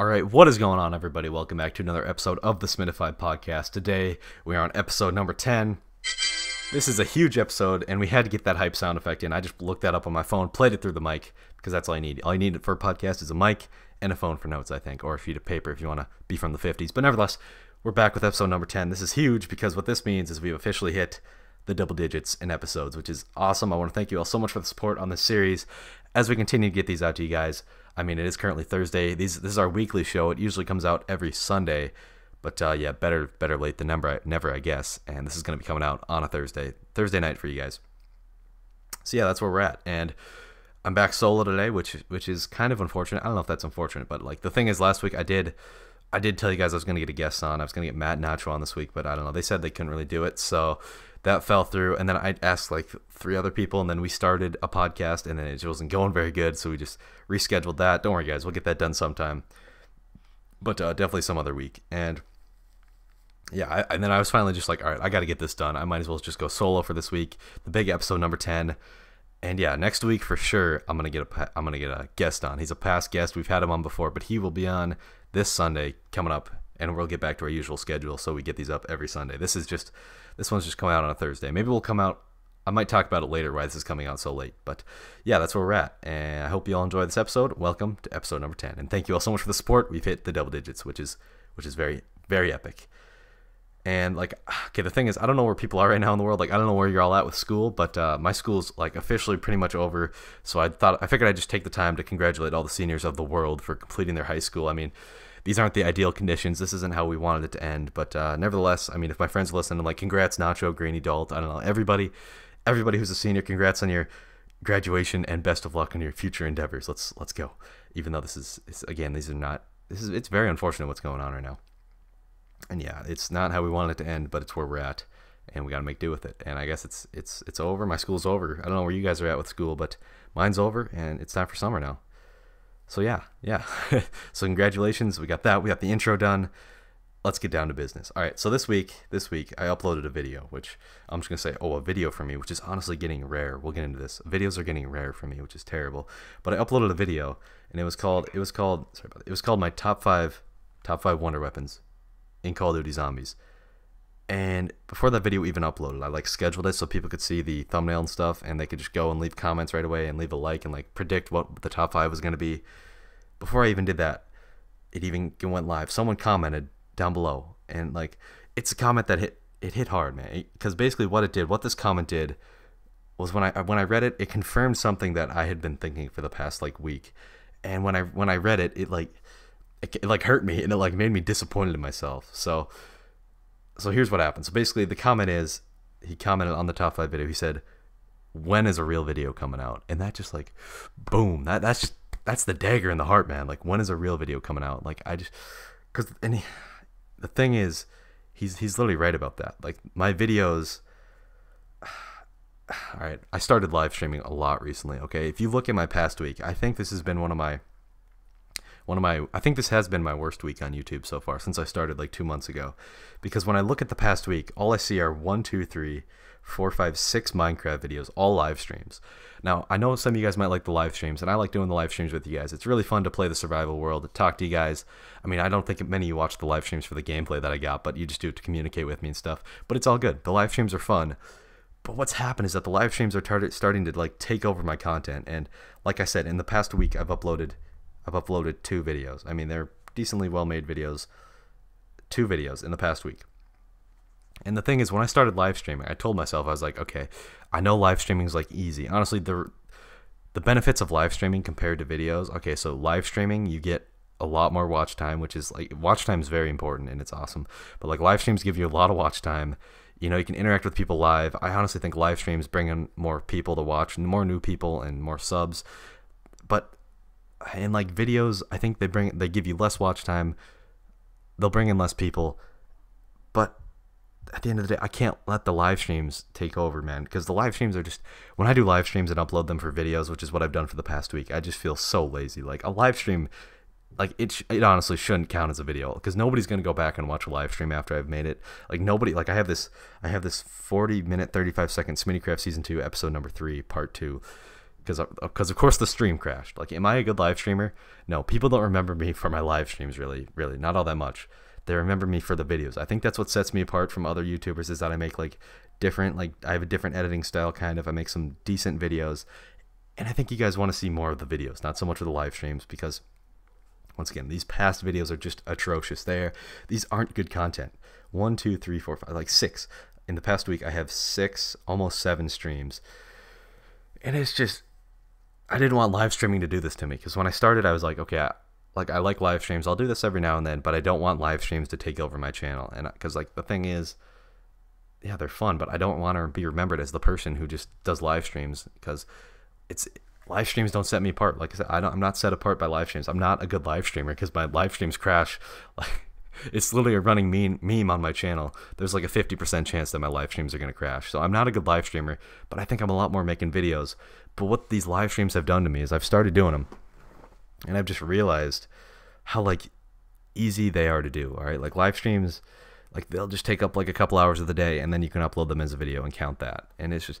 Alright, what is going on, everybody? Welcome back to another episode of the Smittified Podcast. Today, we are on episode number 10. This is a huge episode, and we had to get that hype sound effect in. I just looked that up on my phone, played it through the mic, because that's all I need. All you need for a podcast is a mic and a phone for notes, I think, or a sheet of paper if you want to be from the 50s. But nevertheless, we're back with episode number 10. This is huge, because what this means is we've officially hit the double digits in episodes, which is awesome. I want to thank you all so much for the support on this series as we continue to get these out to you guys. I mean, it is currently Thursday. This is our weekly show. It usually comes out every Sunday, but yeah, better late than never, I guess. And this is going to be coming out on a Thursday night for you guys. So yeah, that's where we're at. And I'm back solo today, which is kind of unfortunate. I don't know if that's unfortunate, but like the thing is, last week I did tell you guys I was going to get a guest on. I was going to get Matt Nacho on this week, but I don't know. They said they couldn't really do it, so that fell through. And then I asked like 3 other people, and then we started a podcast, and then it wasn't going very good, so we just rescheduled that. Don't worry, guys. We'll get that done sometime, but definitely some other week. And yeah, and then I was finally just like, all right, I got to get this done. I might as well just go solo for this week, the big episode number 10. And yeah, next week for sure, I'm gonna get a guest on. He's a past guest. We've had him on before, but he will be on this Sunday coming up, and we'll get back to our usual schedule. So we get these up every Sunday. This one's just coming out on a Thursday. Maybe we'll come out. I might talk about it later why this is coming out so late. But yeah, that's where we're at. And I hope you all enjoy this episode. Welcome to episode number 10. And thank you all so much for the support. We've hit the double digits, which is very, very epic. And like, okay, the thing is, I don't know where people are right now in the world. Like, I don't know where you're all at with school, but my school's like officially pretty much over. So I figured I'd just take the time to congratulate all the seniors of the world for completing their high school. I mean, these aren't the ideal conditions. This isn't how we wanted it to end. But nevertheless, I mean, if my friends listen, I'm like, congrats, Nacho, Grainy Dalt. I don't know, everybody who's a senior, congrats on your graduation and best of luck on your future endeavors. Let's go. Even though it's very unfortunate what's going on right now. And yeah, it's not how we wanted it to end, but it's where we're at, and we got to make do with it. And I guess it's over. My school's over. I don't know where you guys are at with school, but mine's over, and it's time for summer now. So yeah. So congratulations. We got that. We got the intro done. Let's get down to business. All right. So this week I uploaded a video, which I'm just going to say, a video for me, which is honestly getting rare. We'll get into this. Videos are getting rare for me, which is terrible. But I uploaded a video, and it was called my top five wonder weapons in Call of Duty Zombies. And before that video even uploaded, I like scheduled it so people could see the thumbnail and stuff, and they could just go and leave comments right away and leave a like and like predict what the top 5 was going to be. Before I even did that, it even went live. Someone commented down below, and like, it's a comment that hit hard, man, because basically what this comment did was, when I read it, it confirmed something that I had been thinking for the past like week. And when I read it, it hurt me, and it like made me disappointed in myself. So here's what happened. So basically the comment is, he commented on the top 5 video. He said, "When is a real video coming out?" And that just like, boom, that's the dagger in the heart, man. Like, when is a real video coming out? Like, the thing is, he's literally right about that. Like, my videos, all right, I started live streaming a lot recently. Okay. If you look at my past week, I think this has been I think this has been my worst week on YouTube so far, since I started like 2 months ago, because when I look at the past week, all I see are 1, 2, 3, 4, 5, 6 Minecraft videos, all live streams. Now, I know some of you guys might like the live streams, and I like doing the live streams with you guys. It's really fun to play the survival world, to talk to you guys. I mean, I don't think many of you watch the live streams for the gameplay that I got, but you just do it to communicate with me and stuff. But it's all good. The live streams are fun. But what's happened is that the live streams are starting to like take over my content. And like I said, in the past week, I've uploaded 2 videos. I mean, they're decently well-made videos. 2 videos in the past week. And the thing is, when I started live streaming, I told myself, I was like, okay, I know live streaming is like easy. Honestly, the benefits of live streaming compared to videos. Okay, so live streaming, you get a lot more watch time, which is like, watch time is very important, and it's awesome. But like, live streams give you a lot of watch time. You know, you can interact with people live. I honestly think live streams bring in more people to watch, more new people and more subs. But and like videos, I think they give you less watch time. They'll bring in less people. But at the end of the day, I can't let the live streams take over, man, because the live streams are just, when I do live streams and upload them for videos, which is what I've done for the past week, I just feel so lazy. Like, a live stream, like it honestly shouldn't count as a video, because nobody's going to go back and watch a live stream after I've made it. Like, nobody, like, I have this 40-minute, 35-second Smitticraft Season 2, Episode Number 3, Part 2 because of course the stream crashed. Like, am I a good live streamer? No, people don't remember me for my live streams, really, not all that much. They remember me for the videos. I think that's what sets me apart from other YouTubers, is that I make I have a different editing style, kind of. I make some decent videos, and I think you guys want to see more of the videos, not so much of the live streams, because once again, these past videos are just atrocious. These aren't good content. 1, 2, 3, 4, 5, like 6. In the past week, I have 6, almost 7 streams. And it's just, I didn't want live streaming to do this to me. Because when I started, I was like, okay, I like live streams. I'll do this every now and then, but I don't want live streams to take over my channel. And because the thing is, yeah, they're fun, but I don't want to be remembered as the person who just does live streams, because live streams don't set me apart. Like I said, I'm not set apart by live streams. I'm not a good live streamer because my live streams crash. Like, it's literally a running meme on my channel. There's like a 50% chance that my live streams are going to crash. So I'm not a good live streamer, but I think I'm a lot more making videos. But what these live streams have done to me is I've started doing them, and I've just realized how easy they are to do. All right, live streams, they'll just take up a couple hours of the day, and then you can upload them as a video and count that. And it's just,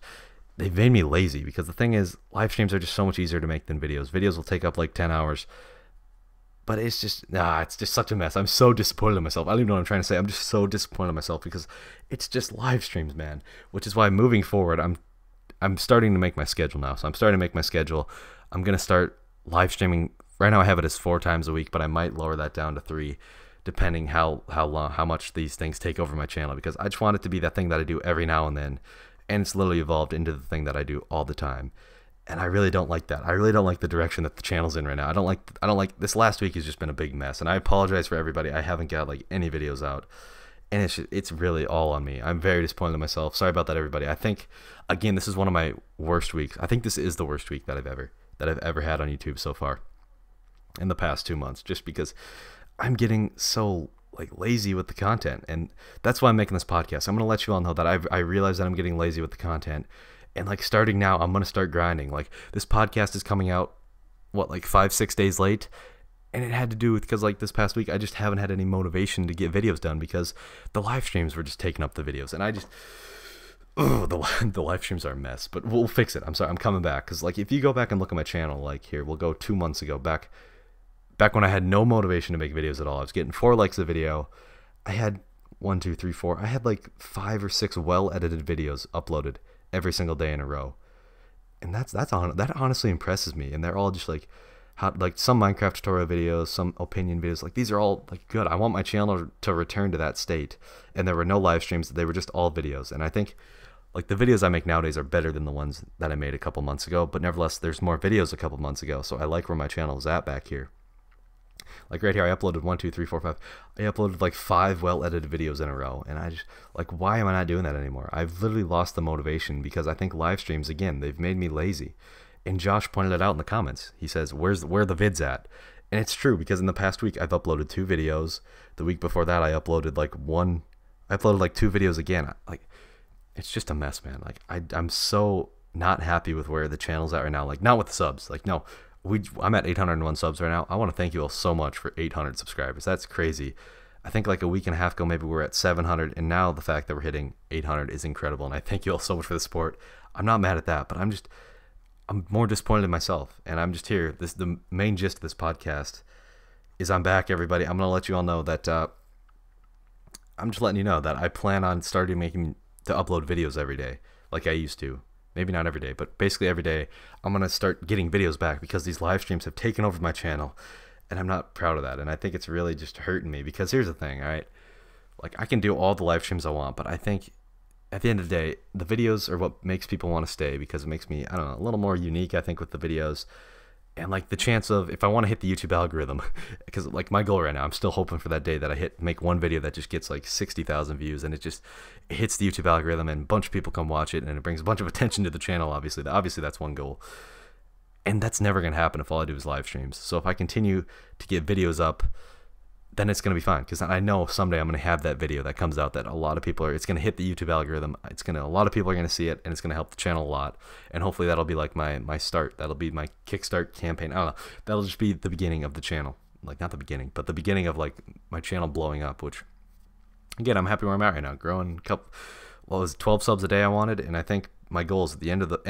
they've made me lazy, because the thing is, live streams are just so much easier to make than videos. Videos will take up 10 hours. But it's just, it's just such a mess. I'm so disappointed in myself. I don't even know what I'm trying to say. I'm just so disappointed in myself, because it's just live streams, man. Which is why, moving forward, I'm starting to make my schedule now. So I'm starting to make my schedule. I'm going to start live streaming. Right now I have it as 4 times a week, but I might lower that down to 3, depending how much these things take over my channel, because I just want it to be that thing that I do every now and then. And it's literally evolved into the thing that I do all the time. And I really don't like that. I really don't like the direction that the channel's in right now. I don't like this. Last week has just been a big mess, and I apologize for everybody. I haven't got any videos out, and it's really all on me. I'm very disappointed in myself. Sorry about that, everybody. I think, again, this is one of my worst weeks. I think this is the worst week that I've ever had on YouTube so far in the past 2 months, just because I'm getting so lazy with the content, and that's why I'm making this podcast. I'm gonna let you all know that I realize that I'm getting lazy with the content. And starting now, I'm going to start grinding. This podcast is coming out, 5-6 days late? And it had to do with, because this past week, I just haven't had any motivation to get videos done, because the live streams were just taking up the videos. And I just, the live streams are a mess. But we'll fix it. I'm sorry, I'm coming back. Because if you go back and look at my channel, here, we'll go 2 months ago, back when I had no motivation to make videos at all. I was getting 4 likes a video. I had 1, 2, 3, 4. I had 5 or 6 well-edited videos uploaded every single day in a row, and that honestly impresses me. And they're all just some Minecraft tutorial videos, some opinion videos. These are all good. I want my channel to return to that state. And there were no live streams. They were just all videos. And I think the videos I make nowadays are better than the ones that I made a couple months ago, but nevertheless, there's more videos a couple months ago. So I where my channel is at back here. Right here, I uploaded 1, 2, 3, 4, 5. I uploaded 5 well-edited videos in a row, and I just why am I not doing that anymore? I've literally lost the motivation, because I think live streams, again, they've made me lazy. And Josh pointed it out in the comments. He says, where are the vids at? And it's true, because in the past week I've uploaded 2 videos. The week before that I uploaded I uploaded 2 videos again. It's just a mess, man. I'm so not happy with where the channel's at right now. Not with the subs. No. I'm at 801 subs right now. I want to thank you all so much for 800 subscribers. That's crazy. I think a week and a half ago, maybe we were at 700, and now the fact that we're hitting 800 is incredible, and I thank you all so much for the support. I'm not mad at that, but I'm more disappointed in myself, and I'm just here. The main gist of this podcast is I'm back, everybody. I'm going to let you all know that I'm just letting you know that I plan on starting to upload videos every day like I used to. Maybe not every day, but basically every day I'm going to start getting videos back, because these live streams have taken over my channel, and I'm not proud of that. And I think it's really just hurting me, because here's the thing, all right? I can do all the live streams I want, but I think at the end of the day, the videos are what makes people want to stay, because it makes me, I don't know, a little more unique, I think, with the videos. And the chance of, if I want to hit the YouTube algorithm, because my goal right now, I'm still hoping for that day that I make one video that just gets 60,000 views, and it hits the YouTube algorithm, and a bunch of people come watch it, and it brings a bunch of attention to the channel. Obviously that's one goal, and that's never gonna happen if all I do is live streams. So if I continue to get videos up, then it's gonna be fine, because I know someday I'm gonna have that video that comes out that a lot of people are. It's gonna hit the YouTube algorithm. A lot of people are gonna see it, and it's gonna help the channel a lot. And hopefully that'll be my start. That'll be my kickstart campaign. I don't know. That'll just be the beginning of the channel. Not the beginning, but the beginning of my channel blowing up. Which, again, I'm happy where I'm at right now. Growing a couple. Well, it was 12 subs a day I wanted, and I think my goal is at the end of the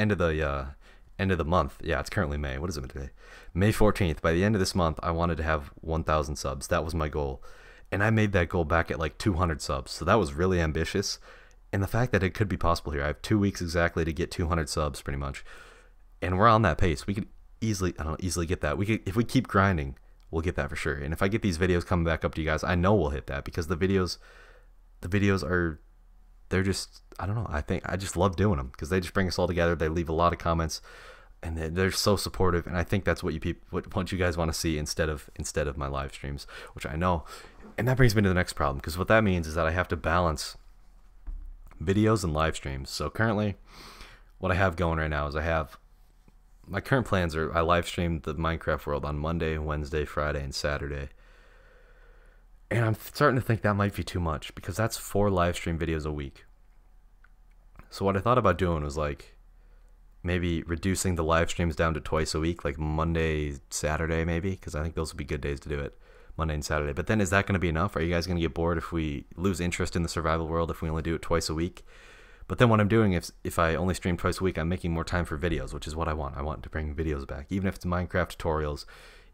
end of the month. Yeah, it's currently May. What is it today? May 14th. By the end of this month, I wanted to have 1,000 subs. That was my goal. And I made that goal back at like 200 subs. So that was really ambitious. And the fact that it could be possible here, I have 2 weeks exactly to get 200 subs pretty much. And we're on that pace. We could easily, I don't know, easily get that. We could, if we keep grinding, we'll get that for sure. And if I get these videos coming back up to you guys, I know we'll hit that because the videos are, they're just, I don't know. I think I just love doing them because they just bring us all together. They leave a lot of comments and they're so supportive. And I think that's what you people, what you guys want to see instead of my live streams, which I know. And that brings me to the next problem, because what that means is that I have to balance videos and live streams. So currently what I have going right now is I have my current plans are I live stream the Minecraft world on Monday, Wednesday, Friday, and Saturday. And I'm starting to think that might be too much because that's 4 live stream videos a week. So what I thought about doing was like maybe reducing the live streams down to twice a week, like Monday, Saturday maybe, because I think those would be good days to do it. Monday and Saturday. But then is that going to be enough? Are you guys going to get bored if we lose interest in the survival world if we only do it twice a week? But then what I'm doing if I only stream twice a week, I'm making more time for videos, which is what I want. I want to bring videos back, even if it's Minecraft tutorials,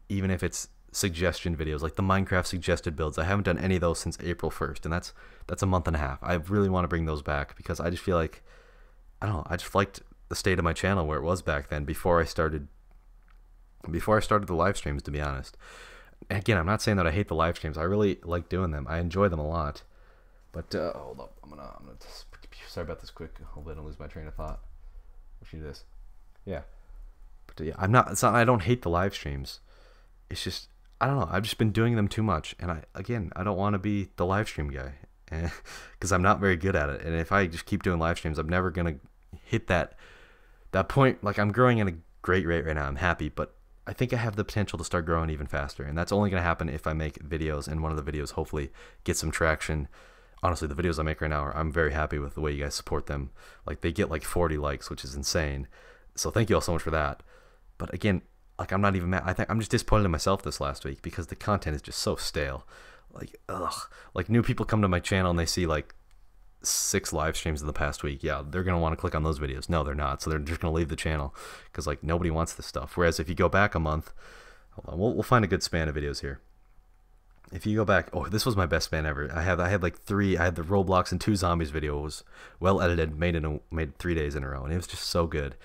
even if it's suggestion videos, like the Minecraft suggested builds. I haven't done any of those since April 1st, and that's a month and a half. I really want to bring those back because I just feel like, I don't know, I just liked the state of my channel where it was back then before I started the live streams, to be honest. Again, I'm not saying that I hate the live streams. I really like doing them. I enjoy them a lot. But hold up, I'm gonna. Sorry about this. Quick, hopefully I don't lose my train of thought. We should do this. Yeah. But yeah, I'm not. It's not. I don't hate the live streams. It's just I don't know. I've just been doing them too much, and I don't want to be the live stream guy because I'm not very good at it. And if I just keep doing live streams, I'm never gonna hit that point. Like I'm growing at a great rate right now. I'm happy, but I think I have the potential to start growing even faster, and that's only going to happen if I make videos, and one of the videos hopefully gets some traction. Honestly, the videos I make right now, I'm very happy with the way you guys support them. Like, they get like 40 likes, which is insane. So thank you all so much for that. But again, like, I'm not even mad. I think I'm just disappointed in myself this last week because the content is just so stale. Like, ugh. Like, new people come to my channel and they see like 6 live streams in the past week. Yeah, they're going to want to click on those videos. No, they're not. So they're just going to leave the channel because like nobody wants this stuff. Whereas if you go back a month, hold on, we'll find a good span of videos here. If you go back, oh, this was my best span ever. I had like 3. I had the Roblox and 2 Zombies videos, well edited, made 3 days in a row, and it was just so good.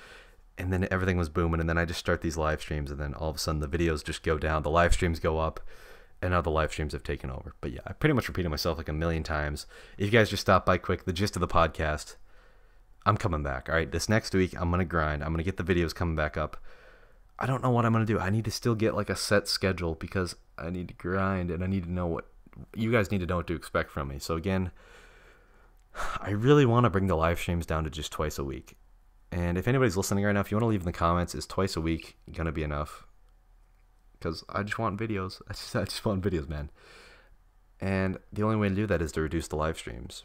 And then everything was booming, and then I just start these live streams, and then all of a sudden the videos just go down, the live streams go up. And now the live streams have taken over. But yeah, I pretty much repeated myself like a million times. If you guys just stop by quick, the gist of the podcast, I'm coming back. All right, this next week, I'm going to grind. I'm going to get the videos coming back up. I don't know what I'm going to do. I need to still get like a set schedule because I need to grind and I need to know what you guys need to know what to expect from me. So again, I really want to bring the live streams down to just twice a week. And if anybody's listening right now, if you want to leave in the comments, is twice a week going to be enough? Because I just want videos. I just want videos, man. And the only way to do that is to reduce the live streams.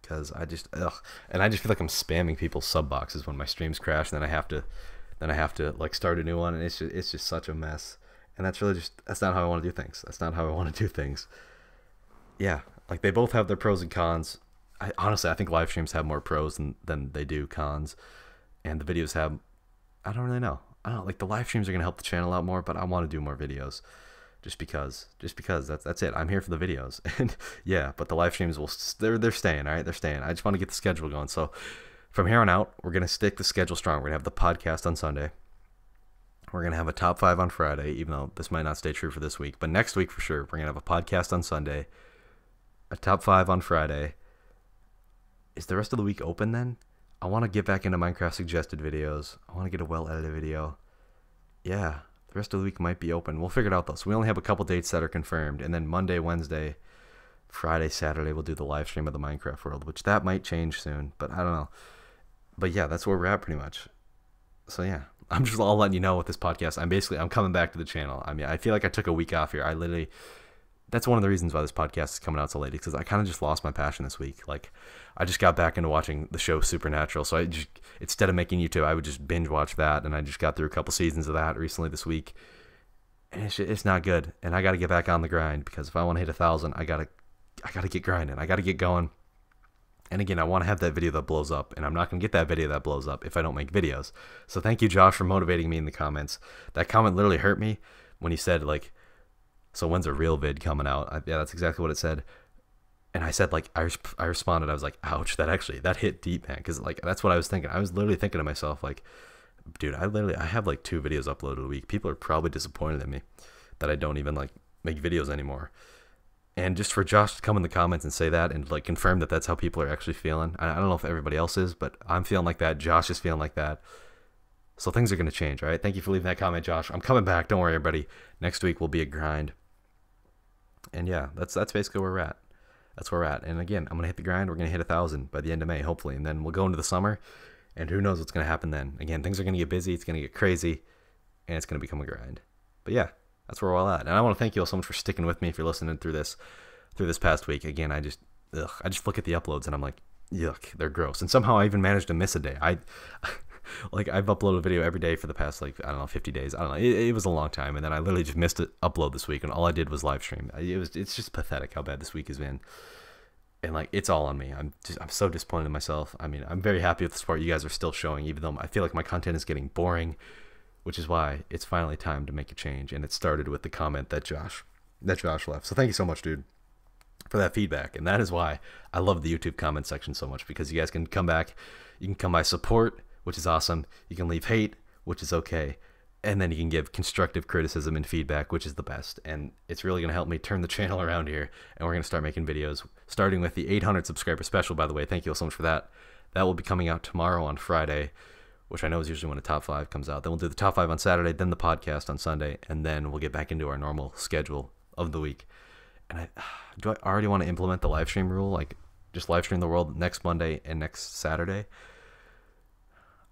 Because I just, ugh. And I just feel like I'm spamming people's sub boxes when my streams crash, and then I have to like start a new one, and it's just such a mess. And that's really just, that's not how I want to do things. That's not how I want to do things. Yeah, like they both have their pros and cons. Honestly, I think live streams have more pros than they do cons. And the videos have, I don't really know. I don't know, like the live streams are going to help the channel out more, but I want to do more videos just because that's it. I'm here for the videos. And yeah, but the live streams they're staying. All right. They're staying. I just want to get the schedule going. So from here on out, we're going to stick the schedule strong. We're going to have the podcast on Sunday. We're going to have a top 5 on Friday, even though this might not stay true for this week, but next week for sure, we're going to have a podcast on Sunday, a top 5 on Friday. Is the rest of the week open then? I want to get back into Minecraft suggested videos. I want to get a well-edited video. Yeah, the rest of the week might be open. We'll figure it out, though. So we only have a couple dates that are confirmed. And then Monday, Wednesday, Friday, Saturday, we'll do the live stream of the Minecraft world, which that might change soon, but I don't know. But, yeah, that's where we're at pretty much. So, yeah, I'm just all letting you know with this podcast. I'm coming back to the channel. I mean, I feel like I took a week off here. That's one of the reasons why this podcast is coming out so late, because I kind of just lost my passion this week. Like, I just got back into watching the show Supernatural. So I just, instead of making YouTube, I would just binge watch that. And I just got through a couple seasons of that recently this week. And it's not good. And I got to get back on the grind because if I want to hit 1,000, I got to get grinding. I got to get going. And again, I want to have that video that blows up, and I'm not going to get that video that blows up if I don't make videos. So thank you, Josh, for motivating me in the comments. That comment literally hurt me when he said, like, so when's a real vid coming out? Yeah, that's exactly what it said. And I said, like, I responded, I was like, ouch, that hit deep, man. Because, like, that's what I was thinking. I was literally thinking to myself, like, dude, I have, like, 2 videos uploaded a week. People are probably disappointed in me that I don't even, like, make videos anymore. And just for Josh to come in the comments and say that and, like, confirm that that's how people are actually feeling. I don't know if everybody else is, but I'm feeling like that. Josh is feeling like that. So things are going to change, all right? Thank you for leaving that comment, Josh. I'm coming back. Don't worry, everybody. Next week will be a grind. And, yeah, that's basically where we're at. That's where we're at. And, again, I'm going to hit the grind. We're going to hit 1,000 by the end of May, hopefully. And then we'll go into the summer, and who knows what's going to happen then. Again, things are going to get busy. It's going to get crazy, and it's going to become a grind. But, yeah, that's where we're all at. And I want to thank you all so much for sticking with me if you're listening through this past week. Again, I just look at the uploads, and I'm like, yuck, they're gross. And somehow I even managed to miss a day. Like, I've uploaded a video every day for the past, like, I don't know, 50 days. I don't know. It was a long time, and then I literally just missed an upload this week, and all I did was live stream. It's just pathetic how bad this week has been, and, like, it's all on me. I'm so disappointed in myself. I mean, I'm very happy with the support you guys are still showing, even though I feel like my content is getting boring, which is why it's finally time to make a change, and it started with the comment that Josh left. So thank you so much, dude, for that feedback, and that is why I love the YouTube comment section so much, because you guys can come back, you can come by support, which is awesome. You can leave hate, which is okay. And then you can give constructive criticism and feedback, which is the best. And it's really going to help me turn the channel around here. And we're going to start making videos, starting with the 800 subscriber special, by the way. Thank you all so much for that. That will be coming out tomorrow on Friday, which I know is usually when a top 5 comes out. Then we'll do the top 5 on Saturday, then the podcast on Sunday, and then we'll get back into our normal schedule of the week. And do I already want to implement the live stream rule? Like, just live stream the world next Monday and next Saturday?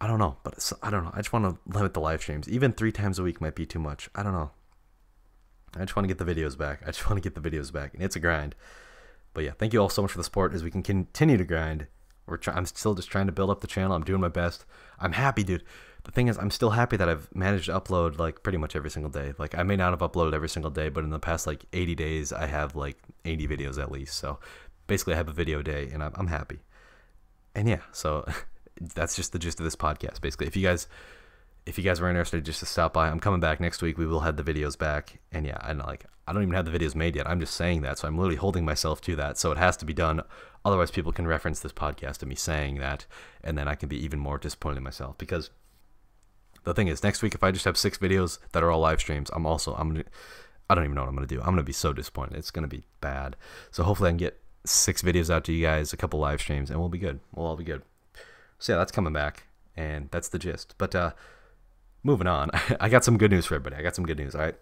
I don't know, but I don't know. I just want to limit the live streams. Even 3 times a week might be too much. I don't know. I just want to get the videos back. And it's a grind. But yeah, thank you all so much for the support as we can continue to grind. I'm still just trying to build up the channel. I'm doing my best. I'm happy, dude. The thing is, I'm still happy that I've managed to upload, like, pretty much every single day. Like, I may not have uploaded every single day, but in the past, like, 80 days, I have, like, 80 videos at least. So basically, I have a video a day, and I'm happy. And yeah, so... That's just the gist of this podcast, basically. If you guys were interested, just to stop by. I'm coming back next week. We will have the videos back. And yeah, I don't even have the videos made yet. I'm just saying that, so I'm literally holding myself to that. So it has to be done. Otherwise, people can reference this podcast and me saying that, and then I can be even more disappointed in myself. Because the thing is, next week, if I just have 6 videos that are all live streams, I don't even know what I'm gonna do. I'm gonna be so disappointed. It's gonna be bad. So hopefully, I can get 6 videos out to you guys, a couple live streams, and we'll be good. We'll all be good. So yeah, that's coming back, and that's the gist. But moving on, I got some good news for everybody. I got some good news, all right?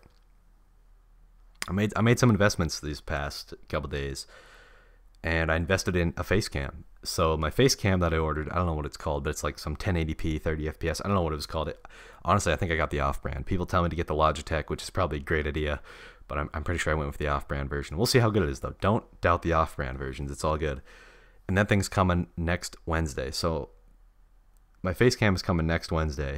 I made some investments these past couple days, and I invested in a face cam. So my face cam that I ordered, I don't know what it's called, but it's like some 1080p, 30fps. I don't know what it was called. Honestly, I think I got the off-brand. People tell me to get the Logitech, which is probably a great idea, but I'm pretty sure I went with the off-brand version. We'll see how good it is, though. Don't doubt the off-brand versions. It's all good. And that thing's coming next Wednesday. So... my face cam is coming next Wednesday,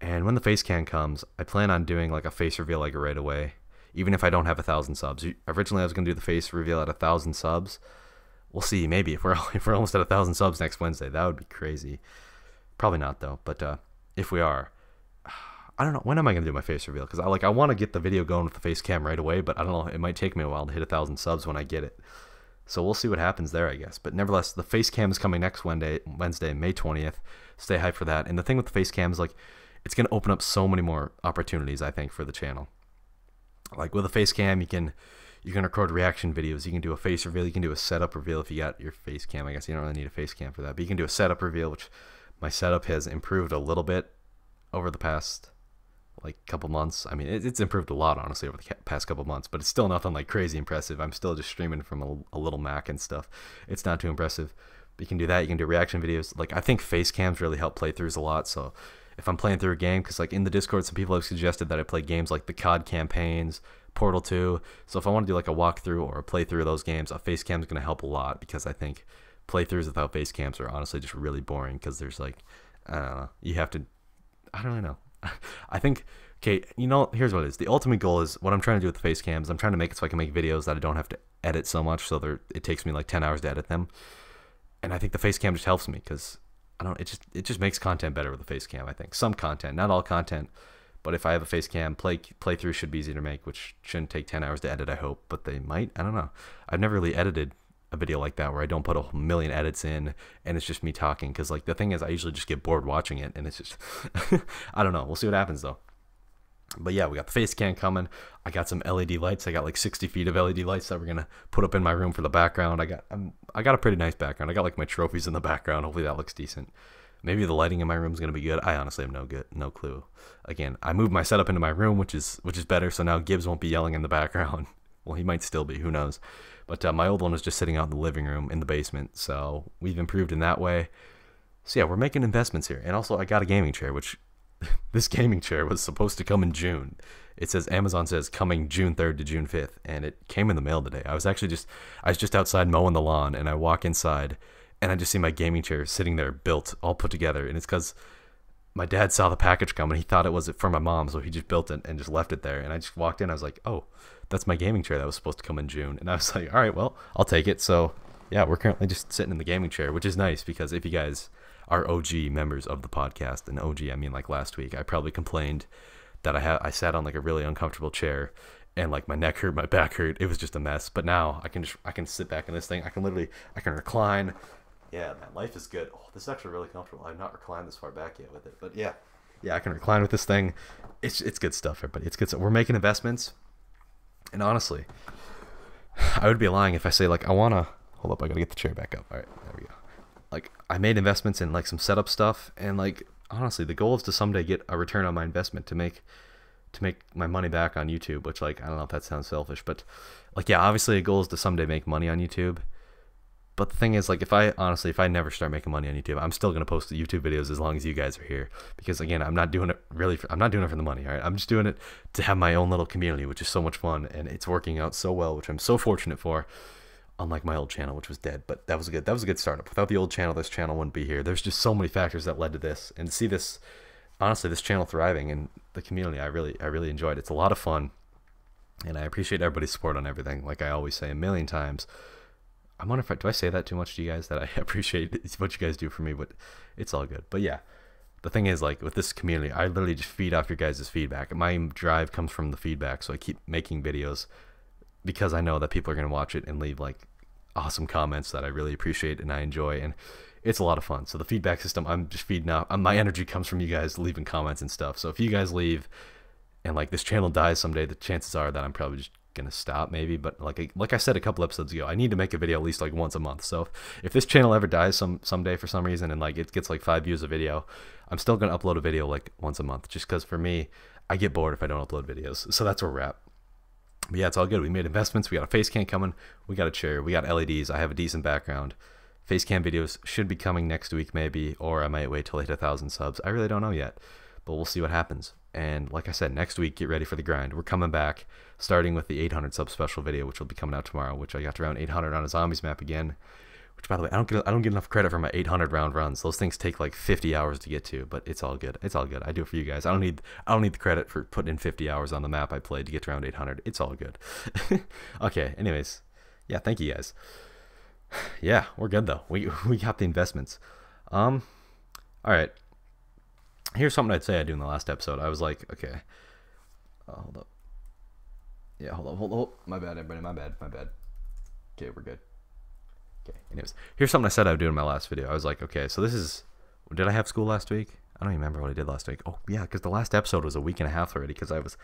and when the face cam comes, I plan on doing, like, a face reveal, like, right away, even if I don't have 1,000 subs. Originally, I was going to do the face reveal at 1,000 subs. We'll see, maybe, if we're almost at 1,000 subs next Wednesday. That would be crazy. Probably not, though, but if we are, I don't know, when am I going to do my face reveal? Because I want to get the video going with the face cam right away, but I don't know, it might take me a while to hit 1,000 subs when I get it. So we'll see what happens there, I guess. But nevertheless, the face cam is coming next Wednesday, May 20th. Stay hyped for that. And the thing with the face cam is, like, it's going to open up so many more opportunities, I think, for the channel. Like, with a face cam, you can record reaction videos. You can do a face reveal. You can do a setup reveal if you got your face cam. I guess you don't really need a face cam for that. But you can do a setup reveal, which my setup has improved a little bit over the past, like, couple months. I mean, it's improved a lot, honestly, over the past couple months, but it's still nothing, like, crazy impressive. I'm still just streaming from a little Mac and stuff. It's not too impressive. But you can do that. You can do reaction videos. Like, I think face cams really help playthroughs a lot. So if I'm playing through a game, because, like, in the Discord, some people have suggested that I play games like the COD campaigns, Portal 2. So if I want to do, like, a walkthrough or a playthrough of those games, a face cam is going to help a lot, because I think playthroughs without face cams are honestly just really boring, because there's, like, I don't know, you have to, I don't really know. I think, okay, you know, here's what it is. The ultimate goal is, what I'm trying to do with the face cams, I'm trying to make it so I can make videos that I don't have to edit so much, so it takes me like 10 hours to edit them. And I think the face cam just helps me because I don't. It just makes content better with a face cam. I think some content, not all content, but if I have a face cam, playthrough should be easy to make, which shouldn't take 10 hours to edit. I hope, but they might. I don't know. I've never really edited a video like that where I don't put a million edits in and it's just me talking, because like the thing is I usually just get bored watching it and it's just I don't know. We'll see what happens though. But yeah, we got the face cam coming. I got some LED lights. I got like 60 feet of LED lights that we're gonna put up in my room for the background. I got a pretty nice background. I got like my trophies in the background. Hopefully that looks decent. Maybe the lighting in my room is gonna be good. I honestly have no clue. Again, I moved my setup into my room, which is better. So now Gibbs won't be yelling in the background. Well, he might still be. Who knows? But my old one was just sitting out in the living room in the basement. So we've improved in that way. So yeah, we're making investments here. And also I got a gaming chair, which this gaming chair was supposed to come in June. It says Amazon says coming June 3rd to June 5th. And it came in the mail today. I was just outside mowing the lawn and I walk inside and I just see my gaming chair sitting there built, all put together. And it's because my dad saw the package come and he thought it was for my mom. So he just built it and just left it there. And I just walked in. I was like, oh, that's my gaming chair that was supposed to come in June. And I was like, all right, well, I'll take it. So yeah, we're currently just sitting in the gaming chair, which is nice because if you guys are OG members of the podcast, and OG, I mean like last week, I probably complained that I sat on like a really uncomfortable chair and like my neck hurt, my back hurt. It was just a mess. But now I can sit back in this thing. I can recline. Yeah, man, life is good. Oh, this is actually really comfortable. I've not reclined this far back yet with it, but yeah. Yeah, I can recline with this thing. It's good stuff, everybody. It's good stuff. We're making investments. And honestly, I would be lying if I say, like, I want to... Hold up, I got to get the chair back up. All right, there we go. Like, I made investments in, like, some setup stuff. And, like, honestly, the goal is to someday get a return on my investment to make my money back on YouTube, which, like, I don't know if that sounds selfish. But, like, yeah, obviously the goal is to someday make money on YouTube. But the thing is, like, if I never start making money on YouTube, I'm still going to post YouTube videos as long as you guys are here. Because, again, I'm not doing it for the money, all right? I'm just doing it to have my own little community, which is so much fun. And it's working out so well, which I'm so fortunate for. Unlike my old channel, which was dead. But that was a good startup. Without the old channel, this channel wouldn't be here. There's just so many factors that led to this. And to see this, honestly, this channel thriving and the community, I really enjoyed it. It's a lot of fun. And I appreciate everybody's support on everything. Like I always say a million times. I wonder if do I say that too much to you guys, that I appreciate what you guys do for me, but it's all good. But yeah, the thing is, like, with this community, I literally just feed off your guys' feedback. My drive comes from the feedback, so I keep making videos because I know that people are going to watch it and leave, like, awesome comments that I really appreciate and I enjoy, and it's a lot of fun. So the feedback system, I'm just feeding off. My energy comes from you guys leaving comments and stuff. So if you guys leave and, like, this channel dies someday, the chances are that I'm probably just gonna stop maybe, but like I said a couple episodes ago, I need to make a video at least like once a month. So if this channel ever dies someday for some reason and like it gets like 5 views a video, I'm still gonna upload a video like once a month, just because for me, I get bored if I don't upload videos. So that's where we're at. But yeah, it's all good. We made investments. We got a face cam coming. We got a chair. We got LEDs. I have a decent background. Face cam videos should be coming next week maybe, or I might wait till I hit 1,000 subs. I really don't know yet, but we'll see what happens. And like I said, next week, get ready for the grind. We're coming back, starting with the 800 sub special video, which will be coming out tomorrow, which I got to round 800 on a zombies map again, which, by the way, I don't get enough credit for my 800 round runs. Those things take like 50 hours to get to, but it's all good. It's all good. I do it for you guys. I don't need the credit for putting in 50 hours on the map I played to get to round 800. It's all good. Okay. Anyways. Yeah. Thank you guys. Yeah. We're good though. We got the investments. All right. Here's something I'd say I do in the last episode. I was like, okay, hold up. Yeah, hold up. My bad, everybody. My bad. Okay, we're good. Okay, anyways, here's something I said I'd do in my last video. I was like, okay, so this is, did I have school last week? I don't even remember what I did last week. Oh, yeah, because the last episode was a week and a half already because I was,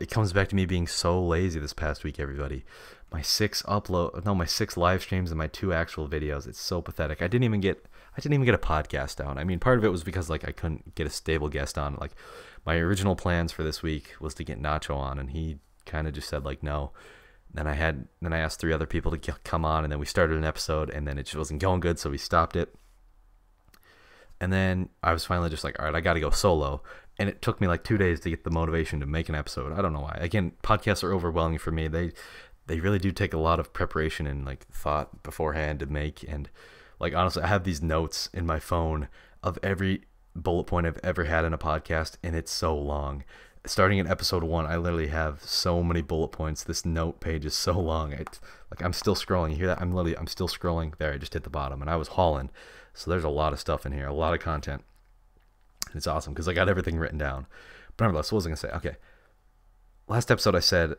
it comes back to me being so lazy this past week, everybody. My 6 live streams and my 2 actual videos. It's so pathetic. I didn't even get a podcast down. I mean, part of it was because like I couldn't get a stable guest on. Like my original plans for this week was to get Nacho on, and he kind of just said like no. Then I asked 3 other people to come on, and then we started an episode, and then it just wasn't going good, so we stopped it. And then I was finally just like, all right, I got to go solo. And it took me like 2 days to get the motivation to make an episode. I don't know why. Again, podcasts are overwhelming for me. They really do take a lot of preparation and like thought beforehand to make. And like, honestly, I have these notes in my phone of every bullet point I've ever had in a podcast, and it's so long. starting at episode 1, I literally have so many bullet points. This note page is so long. I'm still scrolling. You hear that? I'm still scrolling. There, I just hit the bottom, and I was hauling. So there's a lot of stuff in here, a lot of content. And it's awesome because I got everything written down. But nevertheless, what was I going to say? Okay. Last episode I said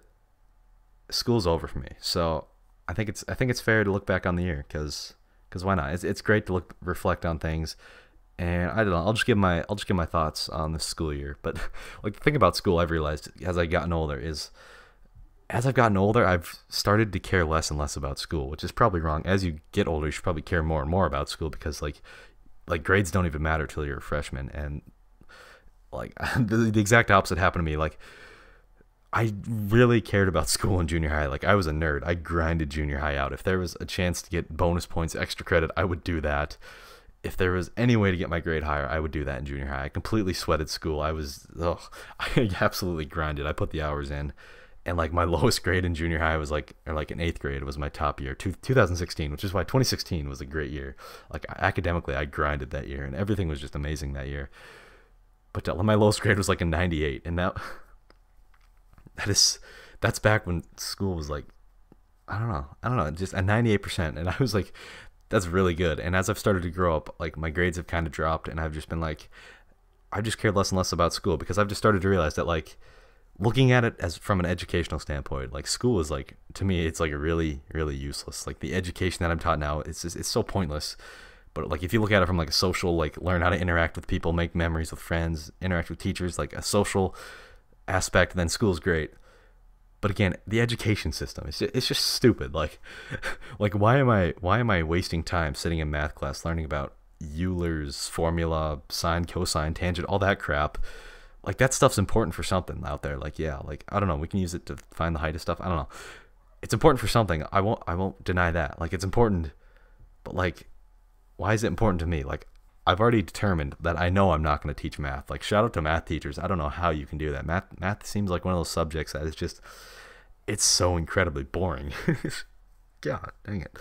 school's over for me. So I think it's fair to look back on the year because why not? It's great to reflect on things. And I don't know, I'll just give my thoughts on this school year. But like, the thing about school I've realized as I've gotten older is, as I've gotten older, I've started to care less and less about school, which is probably wrong. As you get older, you should probably care more and more about school, because like grades don't even matter till you're a freshman. And like the exact opposite happened to me. Like, I really cared about school in junior high. Like, I was a nerd. I grinded junior high out. If there was a chance to get bonus points, extra credit, I would do that. If there was any way to get my grade higher, I would do that in junior high. I completely sweated school. I absolutely grinded. I put the hours in. And like, my lowest grade in junior high was like in 8th grade was my top year, 2016, which is why 2016 was a great year. Like, academically, I grinded that year, and everything was just amazing that year. But my lowest grade was like a 98, and that's back when school was like, I don't know, just a 98%, and I was like, that's really good. And as I've started to grow up, like, my grades have kind of dropped, and I've just been like, I've just cared less and less about school, because I've just started to realize that, like, looking at it as from an educational standpoint, like, school is like, to me, it's like really, really useless. Like, the education that I'm taught now, it's so pointless. But like, if you look at it from like a social, like, learn how to interact with people, make memories with friends, interact with teachers, like a social aspect, then school's great. But again, the education system, it's just stupid. Like why am I wasting time sitting in math class learning about Euler's formula, sine, cosine, tangent, all that crap? Like, that stuff's important for something out there. Like, yeah, like, I don't know, we can use it to find the height of stuff. I don't know. It's important for something. I won't deny that. Like, it's important, but like, why is it important to me? Like, I've already determined that I know I'm not going to teach math. Like, shout out to math teachers. I don't know how you can do that. Math seems like one of those subjects that is just, it's so incredibly boring. God dang it.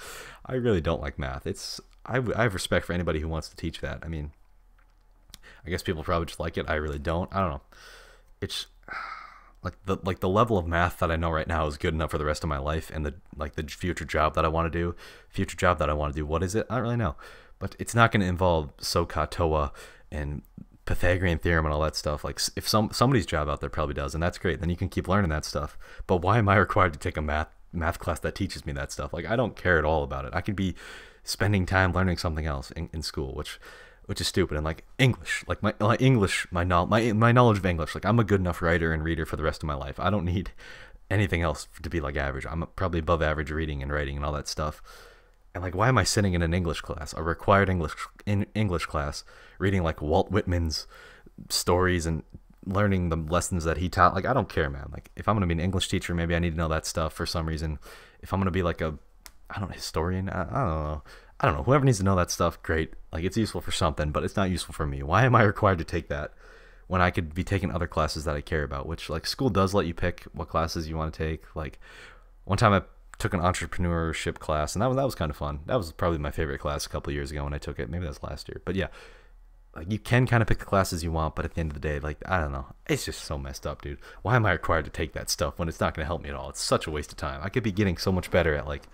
I really don't like math. I have respect for anybody who wants to teach that. I mean, I guess people probably just like it. I really don't. I don't know. It's like the level of math that I know right now is good enough for the rest of my life, and the future job that I want to do. What is it? I don't really know. But it's not going to involve SOHCAHTOA and Pythagorean theorem and all that stuff. Like, if somebody's job out there probably does, and that's great. Then you can keep learning that stuff. But why am I required to take a math class that teaches me that stuff? Like, I don't care at all about it. I could be spending time learning something else in school, which is stupid. And like, English, like my knowledge of English, like, I'm a good enough writer and reader for the rest of my life. I don't need anything else to be like average. I'm probably above average reading and writing and all that stuff. And like, why am I sitting in an English class, a required English class, reading like Walt Whitman's stories and learning the lessons that he taught? Like, I don't care, man. Like, if I'm going to be an English teacher, maybe I need to know that stuff for some reason. If I'm going to be like historian, I don't know, whoever needs to know that stuff, great. Like, it's useful for something, but it's not useful for me. Why am I required to take that when I could be taking other classes that I care about? Which, like, school does let you pick what classes you want to take. Like, one time I took an entrepreneurship class, and that was kind of fun. That was probably my favorite class a couple of years ago when I took it. Maybe that was last year. But yeah, like, you can kind of pick the classes you want, but at the end of the day, like, I don't know, it's just so messed up, dude. Why am I required to take that stuff when it's not going to help me at all? It's such a waste of time. I could be getting so much better at like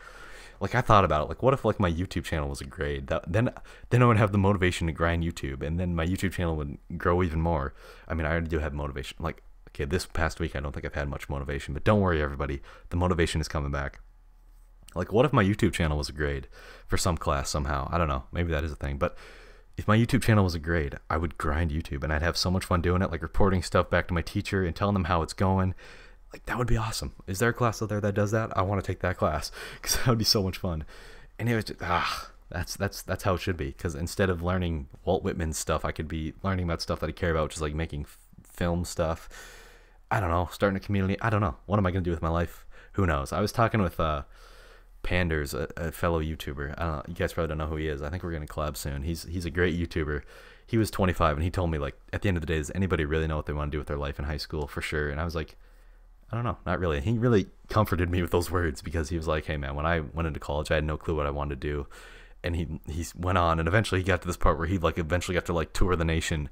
I thought about it. Like, what if like my YouTube channel was a grade? Then I would have the motivation to grind YouTube, and then my YouTube channel would grow even more. I mean, I already do have motivation. Like, okay, this past week I don't think I've had much motivation, but don't worry, everybody, the motivation is coming back. Like, what if my YouTube channel was a grade for some class somehow? I don't know. Maybe that is a thing. But if my YouTube channel was a grade, I would grind YouTube, and I'd have so much fun doing it, like reporting stuff back to my teacher and telling them how it's going. Like, that would be awesome. Is there a class out there that does that? I want to take that class, because that would be so much fun. And it was just, that's how it should be. Because instead of learning Walt Whitman stuff, I could be learning about stuff that I care about, which is like making film stuff. I don't know, starting a community. I don't know. What am I going to do with my life? Who knows? I was talking with Panders, a fellow YouTuber. I don't know, you guys probably don't know who he is. I think we're going to collab soon. He's a great YouTuber. He was 25, and he told me, like, at the end of the day, does anybody really know what they want to do with their life in high school for sure? And I was like, I don't know, not really. He really comforted me with those words, because he was like, hey man, when I went into college, I had no clue what I wanted to do. And he went on, and eventually he got to this part where he eventually got to like tour the nation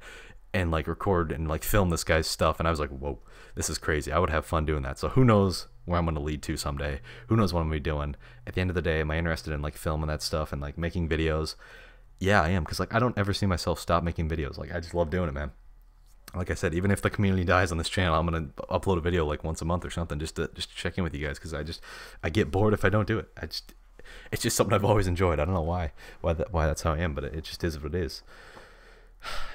and like record and like film this guy's stuff. And I was like, whoa, this is crazy. I would have fun doing that. So who knows where I'm going to lead to someday? Who knows what I'm going to be doing? At the end of the day, am I interested in like filming that stuff and like making videos? Yeah, I am. Because like I don't ever see myself stop making videos. Like I just love doing it, man. Like I said, even if the community dies on this channel, I'm going to upload a video like once a month or something just to check in with you guys, because I get bored if I don't do it. It's just something I've always enjoyed. I don't know why that's how I am, but it just is what it is.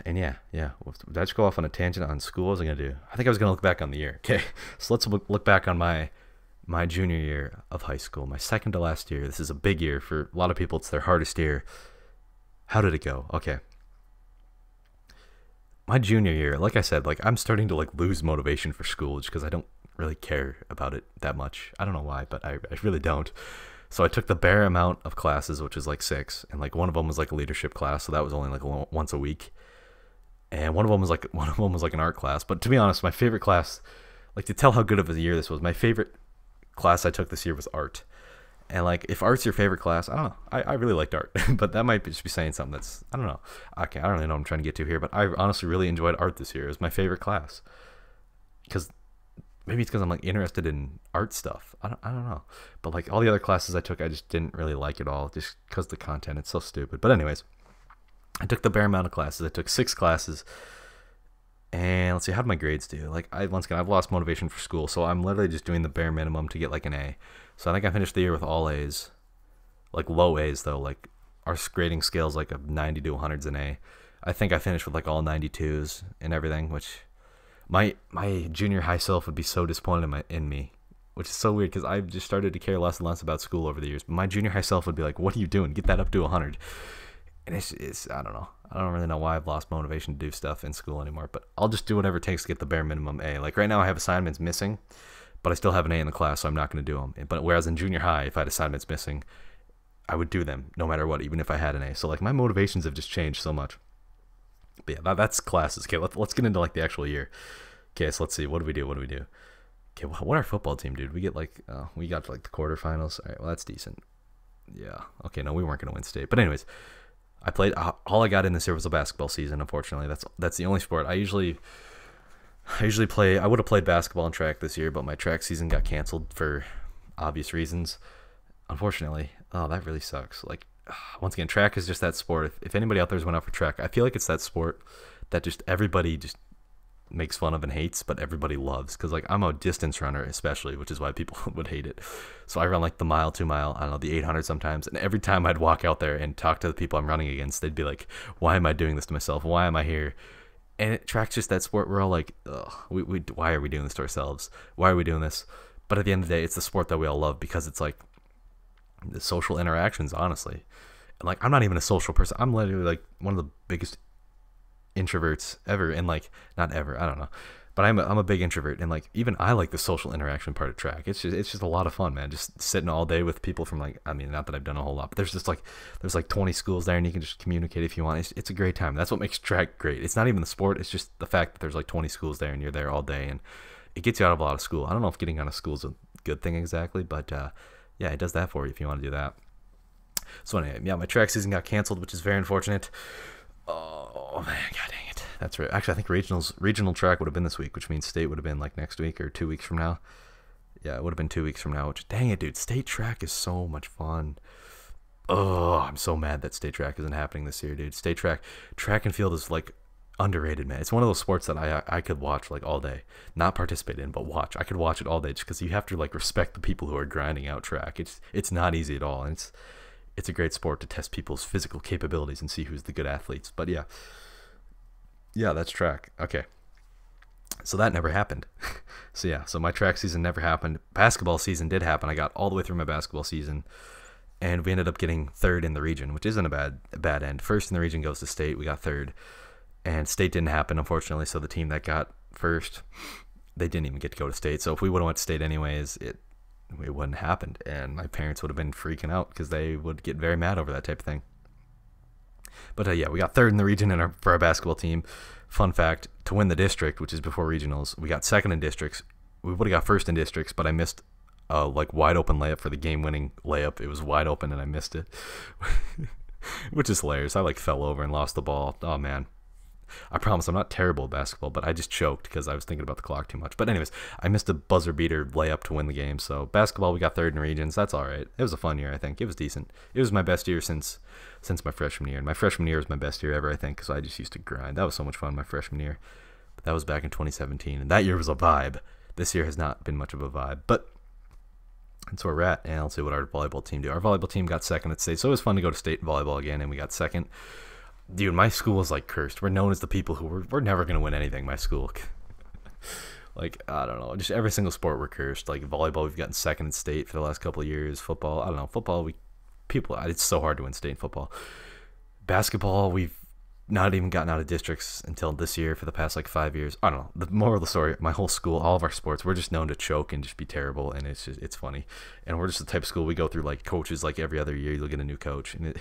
And yeah. Did I just go off on a tangent on school? What was I going to do? I think I was going to look back on the year. Okay, so let's look back on my junior year of high school, my second to last year. This is a big year for a lot of people. It's their hardest year. How did it go? Okay. My junior year, like I said, like I'm starting to like lose motivation for school just because I don't really care about it that much. I don't know why, but I really don't. So I took the bare amount of classes, which is like 6, and like one of them was like a leadership class, so that was only like once a week. And one of them was like an art class. But to be honest, my favorite class, like to tell how good of a year this was, my favorite class I took this year was art. And like, if art's your favorite class, I don't know. I really liked art, but that might just be saying something that's, I don't know. Okay, I don't really know what I'm trying to get to here, but I honestly really enjoyed art this year. It was my favorite class. Because maybe it's because I'm like interested in art stuff. I don't know. But like all the other classes I took, I just didn't really like it all, just because the content, it's so stupid. But anyways, I took the bare amount of classes. I took 6 classes. And let's see, how did my grades do? Like, once again, I've lost motivation for school, so I'm literally just doing the bare minimum to get, like, an A. So I think I finished the year with all A's. Like, low A's, though. Like, our grading scale is, like, a 90 to 100's an A. I think I finished with, like, all 92's and everything, which my junior high self would be so disappointed in me, which is so weird because I've just started to care less and less about school over the years. But my junior high self would be like, what are you doing? Get that up to 100. And it's I don't know. I don't really know why I've lost motivation to do stuff in school anymore, but I'll just do whatever it takes to get the bare minimum A. Like right now I have assignments missing, but I still have an A in the class, so I'm not going to do them. But whereas in junior high, if I had assignments missing, I would do them no matter what, even if I had an A. So like my motivations have just changed so much. But yeah, that's classes. Okay, let's get into like the actual year. Okay, so let's see. What do we do? Okay, what our football team did? We get like, we got to like the quarterfinals. All right, well that's decent. Yeah. Okay, no, we weren't going to win state. But anyways, I played, all I got in this year was a basketball season, unfortunately. That's the only sport. I usually play, I would have played basketball and track this year, but my track season got canceled for obvious reasons, unfortunately. Oh, that really sucks. Like, once again, track is just that sport. If anybody out there's went out for track, I feel like it's that sport that just everybody just makes fun of and hates, but everybody loves. Because, like, I'm a distance runner especially, which is why people would hate it. So I run, like, the mile, 2 mile, I don't know, the 800 sometimes. And every time I'd walk out there and talk to the people I'm running against, they'd be like, why am I doing this to myself? Why am I here? And it tracks just that sport. We're all like, ugh, why are we doing this to ourselves? Why are we doing this? But at the end of the day, it's the sport that we all love because it's, like, the social interactions, honestly. And, like, I'm not even a social person. I'm literally, like, one of the biggest introverts ever, and like not ever, I don't know, but I'm a big introvert, and like even I like the social interaction part of track. It's just a lot of fun, man, just sitting all day with people from, like, I mean, not that I've done a whole lot, but there's like 20 schools there, and you can just communicate if you want. It's a great time. That's what makes track great. It's not even the sport, it's just the fact that there's like 20 schools there and you're there all day, and it gets you out of a lot of school. I don't know if getting out of school is a good thing exactly, but yeah, it does that for you if you want to do that. So anyway, yeah, my track season got canceled, which is very unfortunate. Oh man, god dang it. That's right. Actually, I think regional track would have been this week, which means state would have been like next week or 2 weeks from now. Yeah, it would have been 2 weeks from now, which, dang it, dude, state track is so much fun. Oh, I'm so mad that state track isn't happening this year, dude. State track and field is like underrated, man. It's one of those sports that I could watch like all day, not participate in, but watch. I could watch it all day just because you have to like respect the people who are grinding out track. It's not easy at all, and it's a great sport to test people's physical capabilities and see who's the good athletes. But yeah, that's track. Okay, so that never happened. So yeah, so my track season never happened. Basketball season did happen. I got all the way through my basketball season, and we ended up getting 3rd in the region, which isn't a bad end. 1st in the region goes to state. We got 3rd, and state didn't happen, unfortunately. So the team that got 1st, they didn't even get to go to state. So if we would have went to state anyways, it wouldn't have happened, and my parents would have been freaking out because they would get very mad over that type of thing. But yeah, we got 3rd in the region for our basketball team. Fun fact, to win the district, which is before regionals, we got 2nd in districts. We would have got 1st in districts, but I missed a like wide open layup for the game winning layup. It was wide open and I missed it, which is hilarious. I like fell over and lost the ball. Oh man, I promise I'm not terrible at basketball, but I just choked because I was thinking about the clock too much. But anyways, I missed a buzzer beater layup to win the game. So basketball, we got third in regions. That's all right. It was a fun year, I think. It was decent. It was my best year since my freshman year. And my freshman year was my best year ever, I think, because I just used to grind. That was so much fun my freshman year. But that was back in 2017, and that year was a vibe. This year has not been much of a vibe, but that's where we're at. And let's see what our volleyball team do. Our volleyball team got second at state, so it was fun to go to state volleyball again, and we got second. Dude, my school is like cursed. We're known as the people who we're never gonna win anything. My school, like, I don't know, just every single sport we're cursed. Like volleyball, we've gotten second at state for the last couple of years. Football, I don't know, football, it's so hard to win state in football. Basketball, we've not even gotten out of districts until this year for the past like 5 years. I don't know. The moral of the story, my whole school, all of our sports, we're just known to choke and just be terrible, and it's just, it's funny. And we're just the type of school, we go through like coaches like every other year. You'll get a new coach, and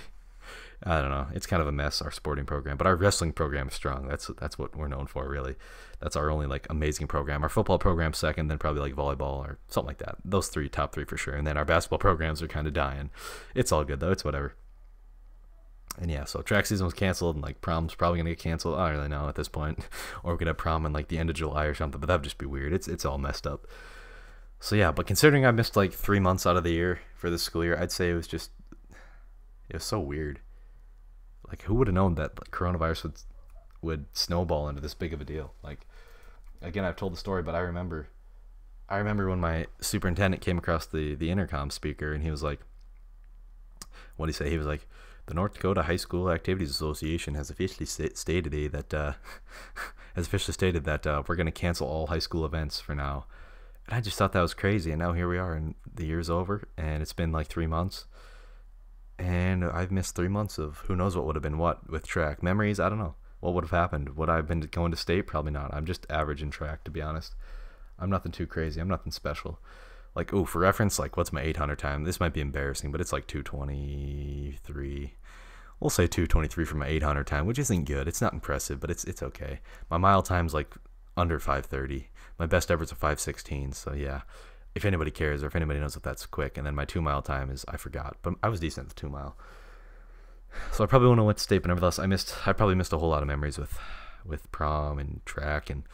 I don't know. It's kind of a mess, our sporting program, but our wrestling program is strong. That's what we're known for, really. That's our only like amazing program. Our football program second, then probably like volleyball or something like that. Those three, top three for sure. And then our basketball programs are kind of dying. It's all good though. It's whatever. And yeah, so track season was canceled, and like prom's probably gonna get canceled. I don't really know at this point. Or we could have prom in like the end of July or something, but that'd just be weird. It's all messed up. So yeah, but considering I missed like 3 months out of the year for this school year, I'd say it was so weird. Like, who would have known that like, coronavirus would snowball into this big of a deal? Like, again, I've told the story, but I remember when my superintendent came across the intercom speaker, and he was like, what did he say? He was like, the North Dakota High School Activities Association has officially stated that we're going to cancel all high school events for now. And I just thought that was crazy. And now here we are, and the year's over, and it's been like 3 months. And I've missed 3 months of who knows what would have been what with track. Memories, I don't know. What would have happened? Would I have been going to state? Probably not. I'm just average in track, to be honest. I'm nothing too crazy. I'm nothing special. Like, oh, for reference, like, what's my 800 time? This might be embarrassing, but it's like 2:23. We'll say 2:23 for my 800 time, which isn't good. It's not impressive, but it's okay. My mile time's like under 5:30. My best effort's a 5:16. So yeah, if anybody cares or if anybody knows if that's quick. And then my 2 mile time is, I forgot, but I was decent at the 2 mile. So I probably wouldn't have went to state, but nevertheless, I probably missed a whole lot of memories with prom and track and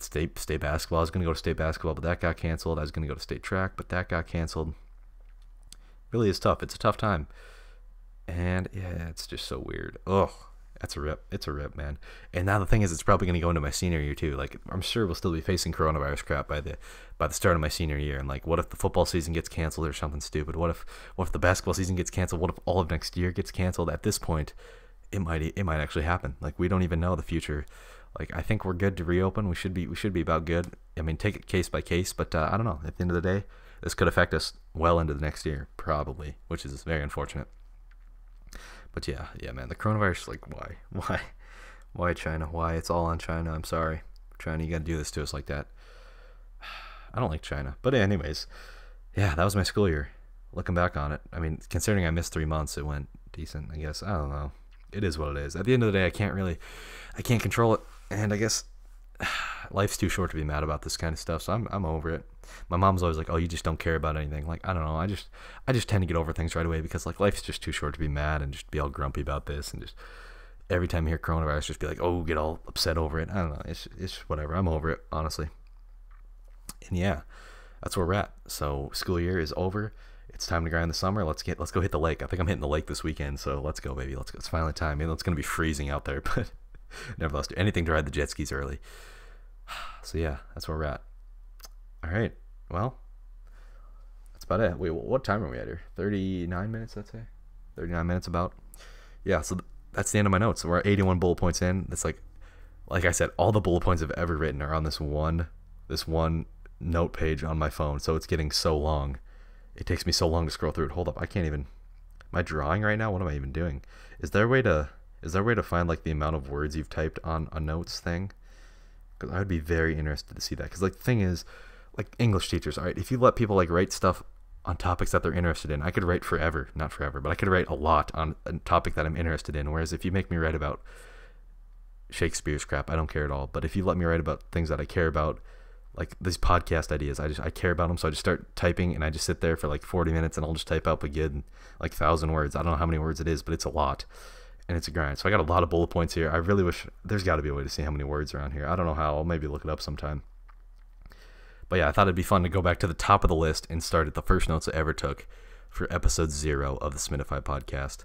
state basketball. I was going to go to state basketball, but that got canceled. I was going to go to state track, but that got canceled. Really is tough. It's a tough time. And yeah, it's just so weird. Ugh. That's a rip. It's a rip, man. And now the thing is, it's probably going to go into my senior year too. Like, I'm sure we'll still be facing coronavirus crap by the start of my senior year. And like, what if the football season gets canceled or something stupid? What if the basketball season gets canceled? What if all of next year gets canceled? At this point, it might actually happen. Like, we don't even know the future. Like, I think we're good to reopen. We should be about good. I mean, take it case by case, but I don't know. At the end of the day, this could affect us well into the next year, probably, which is very unfortunate. But yeah, man, the coronavirus, like, why China? Why? It's all on China. I'm sorry, China, you got to do this to us like that. I don't like China. But anyways, yeah, that was my school year. Looking back on it, I mean, considering I missed 3 months, it went decent, I guess. I don't know. It is what it is. At the end of the day, I can't control it. And I guess life's too short to be mad about this kind of stuff, so I'm over it. My mom's always like, oh, you just don't care about anything. Like, I don't know, I just tend to get over things right away, because like, life's just too short to be mad and just be all grumpy about this, and just every time you hear coronavirus, just be like, oh, get all upset over it. I don't know, it's whatever. I'm over it, honestly. And yeah, that's where we're at. So school year is over. It's time to grind the summer. Let's go hit the lake. I think I'm hitting the lake this weekend, so let's go, baby. Let's go. It's finally time. Maybe it's gonna be freezing out there, but nevertheless, do anything to ride the jet skis early. So yeah, that's where we're at. All right, well, that's about it. Wait, what time are we at here? 39 minutes, I'd say. 39 minutes about. Yeah, so that's the end of my notes. So we're at 81 bullet points in. That's like I said, all the bullet points I've ever written are on this one note page on my phone. So it's getting so long. It takes me so long to scroll through it. Hold up, I can't even. My drawing right now. What am I even doing? Is there a way to find like the amount of words you've typed on a notes thing? Because I would be very interested to see that. Because like, the thing is, like, English teachers, all right, if you let people like write stuff on topics that they're interested in, I could write forever, not forever, but I could write a lot on a topic that I'm interested in. Whereas if you make me write about Shakespeare's crap, I don't care at all. But if you let me write about things that I care about, like these podcast ideas, I care about them, so I just start typing, and I just sit there for like 40 minutes, and I'll just type out a good like 1,000 words. I don't know how many words it is, but it's a lot. and it's a grind. So I got a lot of bullet points here. I really wish there's got to be a way to see how many words are on here. I don't know how. I'll maybe look it up sometime. But yeah, I thought it'd be fun to go back to the top of the list and start at the first notes I ever took for episode 0 of the Smittified podcast,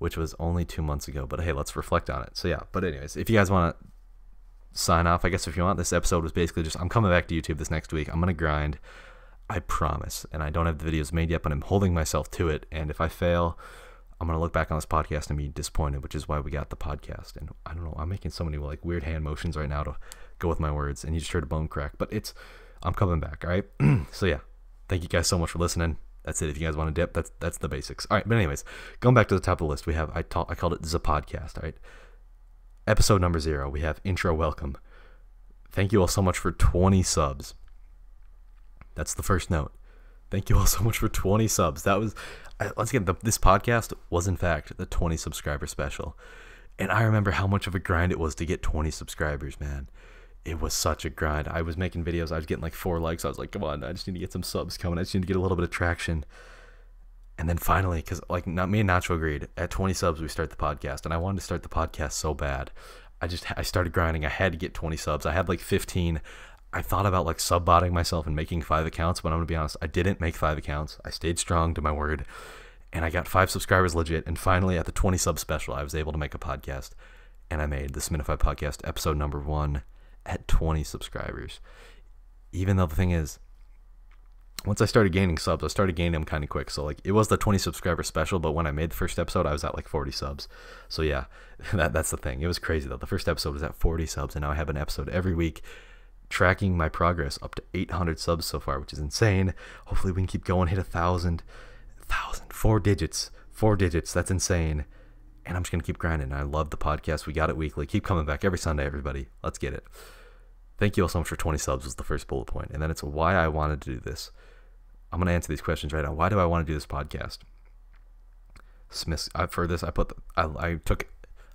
which was only 2 months ago. But hey, let's reflect on it. So yeah, but anyways, if you guys want to sign off, I guess if you want, this episode was basically just, I'm coming back to YouTube this next week. I'm going to grind. I promise. And I don't have the videos made yet, but I'm holding myself to it. And if I fail, I'm going to look back on this podcast and be disappointed, which is why we got the podcast. And I don't know, I'm making so many like weird hand motions right now to go with my words, and you just heard a bone crack. But it's, I'm coming back, all right? So yeah, thank you guys so much for listening. That's it. If you guys want to dip, that's the basics. All right, but anyways, going back to the top of the list, we have, I called it the podcast, all right? Episode number 0, we have intro welcome. Thank you all so much for 20 subs. That's the first note. Thank you all so much for 20 subs. That was, once again, this podcast was, in fact, the 20 subscriber special. And I remember how much of a grind it was to get 20 subscribers, man. It was such a grind. I was making videos. I was getting like 4 likes. I was like, come on, I just need to get some subs coming. I just need to get a little bit of traction. And then finally, because like not me and Nacho agreed, at 20 subs, we start the podcast. And I wanted to start the podcast so bad. I started grinding. I had to get 20 subs. I had like 15. I thought about like subbotting myself and making 5 accounts, but I'm going to be honest, I didn't make 5 accounts. I stayed strong to my word, and I got 5 subscribers legit, and finally at the 20 sub special, I was able to make a podcast, and I made the Smittified Podcast episode number 1 at 20 subscribers. Even though the thing is, once I started gaining subs, I started gaining them kind of quick, so like it was the 20 subscriber special, but when I made the first episode, I was at like 40 subs. So yeah, that's the thing. It was crazy though. The first episode was at 40 subs, and now I have an episode every week, tracking my progress up to 800 subs so far, which is insane. Hopefully we can keep going, hit 1,000, 4 digits. That's insane. And I'm just gonna keep grinding. I love the podcast. We got it weekly. Keep coming back every Sunday, everybody. Let's get it. Thank you all so much for 20 subs was the first bullet point. And then it's why I wanted to do this. I'm gonna answer these questions right now. Why do I want to do this podcast?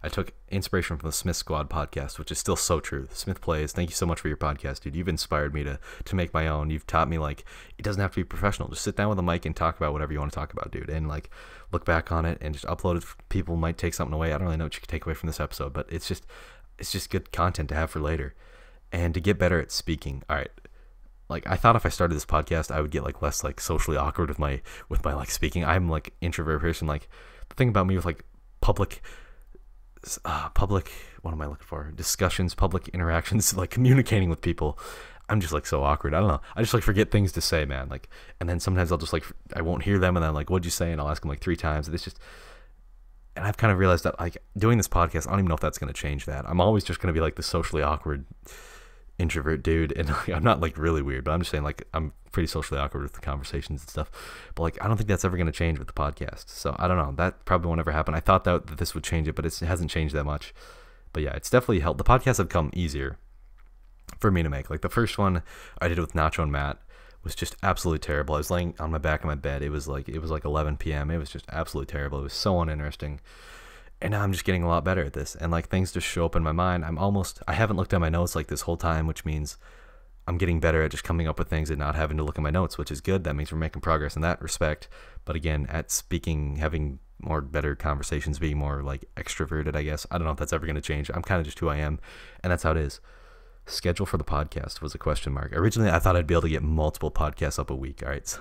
I took inspiration from the Smith Squad podcast, which is still so true. Smith Plays, thank you so much for your podcast, dude. You've inspired me to make my own. You've taught me, like, it doesn't have to be professional. Just sit down with a mic and talk about whatever you want to talk about, dude. And, like, look back on it and just upload it. People might take something away. I don't really know what you could take away from this episode, but it's just good content to have for later. And to get better at speaking. All right. Like, I thought if I started this podcast, I would get, like, less, like, socially awkward with my like, speaking. I'm, like, introvert person. Like, the thing about me with, like, public interactions, like communicating with people, I'm just like so awkward. I don't know, I just like forget things to say, man. Like, and then sometimes I'll just like, I won't hear them, and then like, what'd you say? And I'll ask them like 3 times. And it's just, and I've kind of realized that like doing this podcast, I don't even know if that's going to change that. I'm always just going to be like the socially awkward introvert dude, and like, I'm not like really weird, but I'm just saying like I'm pretty socially awkward with the conversations and stuff, but like I don't think that's ever going to change with the podcast. So I don't know, that probably won't ever happen. I thought that this would change it, but it hasn't changed that much. But yeah, it's definitely helped. The podcast have come easier for me to make. Like the first one I did with Nacho and Matt was just absolutely terrible. I was laying on my back in my bed. It was like 11 p.m. It was just absolutely terrible. It was so uninteresting. And now I'm just getting a lot better at this. And, like, things just show up in my mind. I haven't looked at my notes, like, this whole time, which means I'm getting better at just coming up with things and not having to look at my notes, which is good. That means we're making progress in that respect. But, again, at speaking, having more better conversations, being more, like, extroverted, I guess. I don't know if that's ever going to change. I'm kind of just who I am, and that's how it is. Schedule for the podcast was a question mark. Originally, I thought I'd be able to get multiple podcasts up a week, all right? So,